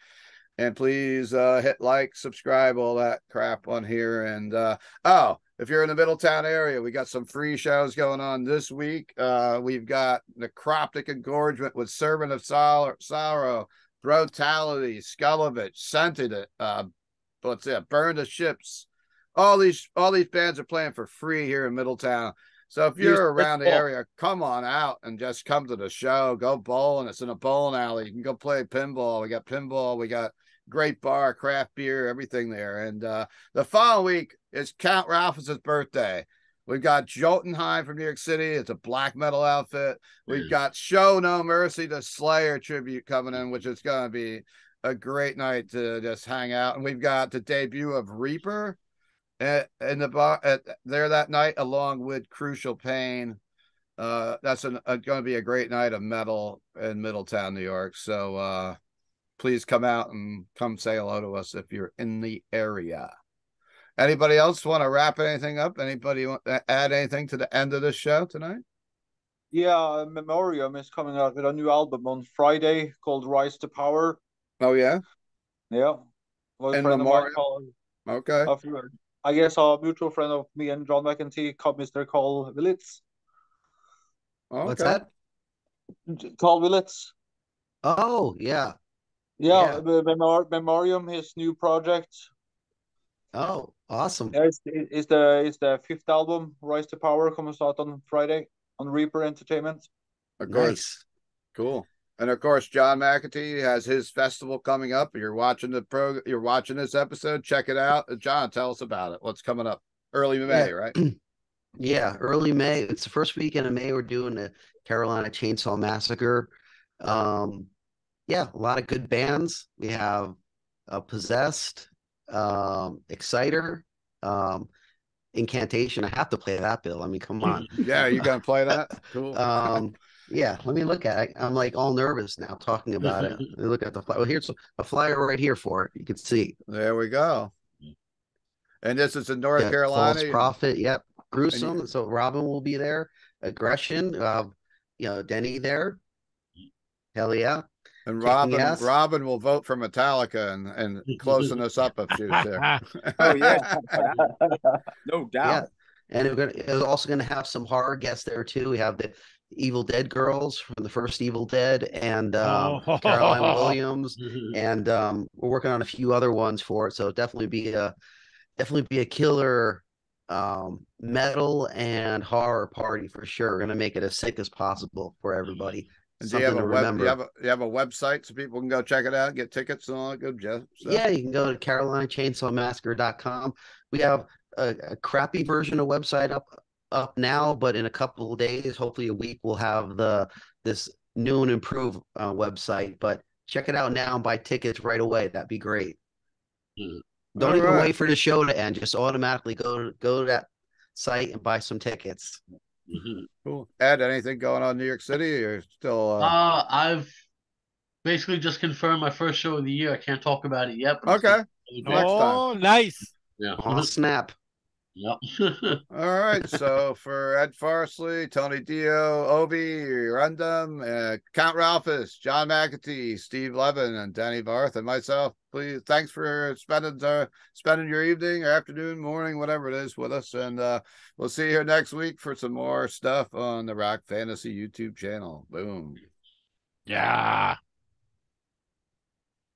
And please uh, hit like, subscribe, all that crap on here. And, uh, oh, if you're in the Middletown area, we got some free shows going on this week. Uh, we've got Necroptic Engorgement with Servant of Sor- Sorrow, Brutality, Skullovich, Scented It, uh, what's it, Burn the Ships. All these, all these bands are playing for free here in Middletown. So if you're around the area, come on out and just come to the show. Go bowling. It's in a bowling alley. You can go play pinball. We got pinball. We got great bar, craft beer, everything there. And uh, the following week is Count Ralphus' birthday. We've got Jotunheim from New York City. It's a black metal outfit. We've got Show No Mercy, the Slayer tribute coming in, which is going to be a great night to just hang out. And we've got the debut of Reaper in the bar at, there that night, along with Crucial Pain. Uh, that's an, a, going to be a great night of metal in Middletown, New York. So uh, please come out and come say hello to us if you're in the area. Anybody else want to wrap anything up? Anybody want to add anything to the end of this show tonight? Yeah, Memoriam is coming out with a new album on Friday called Rise to Power. Oh, yeah? Yeah. Well, in Memoriam? Okay. I guess a mutual friend of me and John McAtee called Mister Carl Willits. Okay. What's that? Carl Willits. Oh, yeah. Yeah, yeah. Memor- Memoriam, his new project. Oh, awesome. It's, it's, the, it's the fifth album, Rise to Power, comes out on Friday on Reaper Entertainment. Of course. Nice. Cool. And of course, John McAtee has his festival coming up. You're watching the pro. You're watching this episode. Check it out, John. Tell us about it. What's coming up? Early May, yeah. Right? Yeah, early May. It's the first weekend of May. We're doing the Carolina Chainsaw Massacre. Um, yeah, a lot of good bands. We have uh, Possessed, um, Exciter, um, Incantation. I have to play that, Bill. I mean, come on. Yeah, you gonna play that? Cool. um, Yeah, let me look at it. I'm like all nervous now talking about it. Let me look at the flyer. Well, here's a flyer right here for it. You can see. There we go. And this is in North yeah, Carolina. False Prophet. Yep. Gruesome. You... So Robin will be there. Aggression. Uh, you know, Denny there. Hell yeah. And Robin Robin will vote for Metallica and, and closing us up a few there. Oh, yeah. No doubt. Yeah. And we're gonna, it's also going to have some horror guests there, too. We have the Evil Dead girls from the first Evil Dead and um, oh. Caroline Williams, and um, we're working on a few other ones for it. So definitely be a definitely be a killer um, metal and horror party for sure. We're gonna make it as sick as possible for everybody. Do you, have a web, do, you have a, do you have a website so people can go check it out, get tickets and all that good stuff? Yeah, you can go to Carolina Chainsaw Massacre dot com. We have a, a crappy version of website up up now, but in a couple of days, hopefully a week, we'll have the this new and improved uh, website. But check it out now and buy tickets right away. That'd be great. Mm. Don't All even right. wait for the show to end. Just automatically go to, go to that site and buy some tickets. Mm-hmm. Cool. Ed, anything going on in New York City? Or still? Uh... Uh, I've basically just confirmed my first show of the year. I can't talk about it yet. Okay. It oh, nice. Yeah. On snap. Yep. All right. So for Ed Farsley, Tony Dio, Obi, Rundum, uh, Count Ralphus, John McAtee, Steve Levin, and Danny Barth, and myself, please thanks for spending uh, spending your evening or afternoon, morning, whatever it is, with us. And uh, we'll see you here next week for some more stuff on the Rock Fantasy YouTube channel. Boom. Yeah.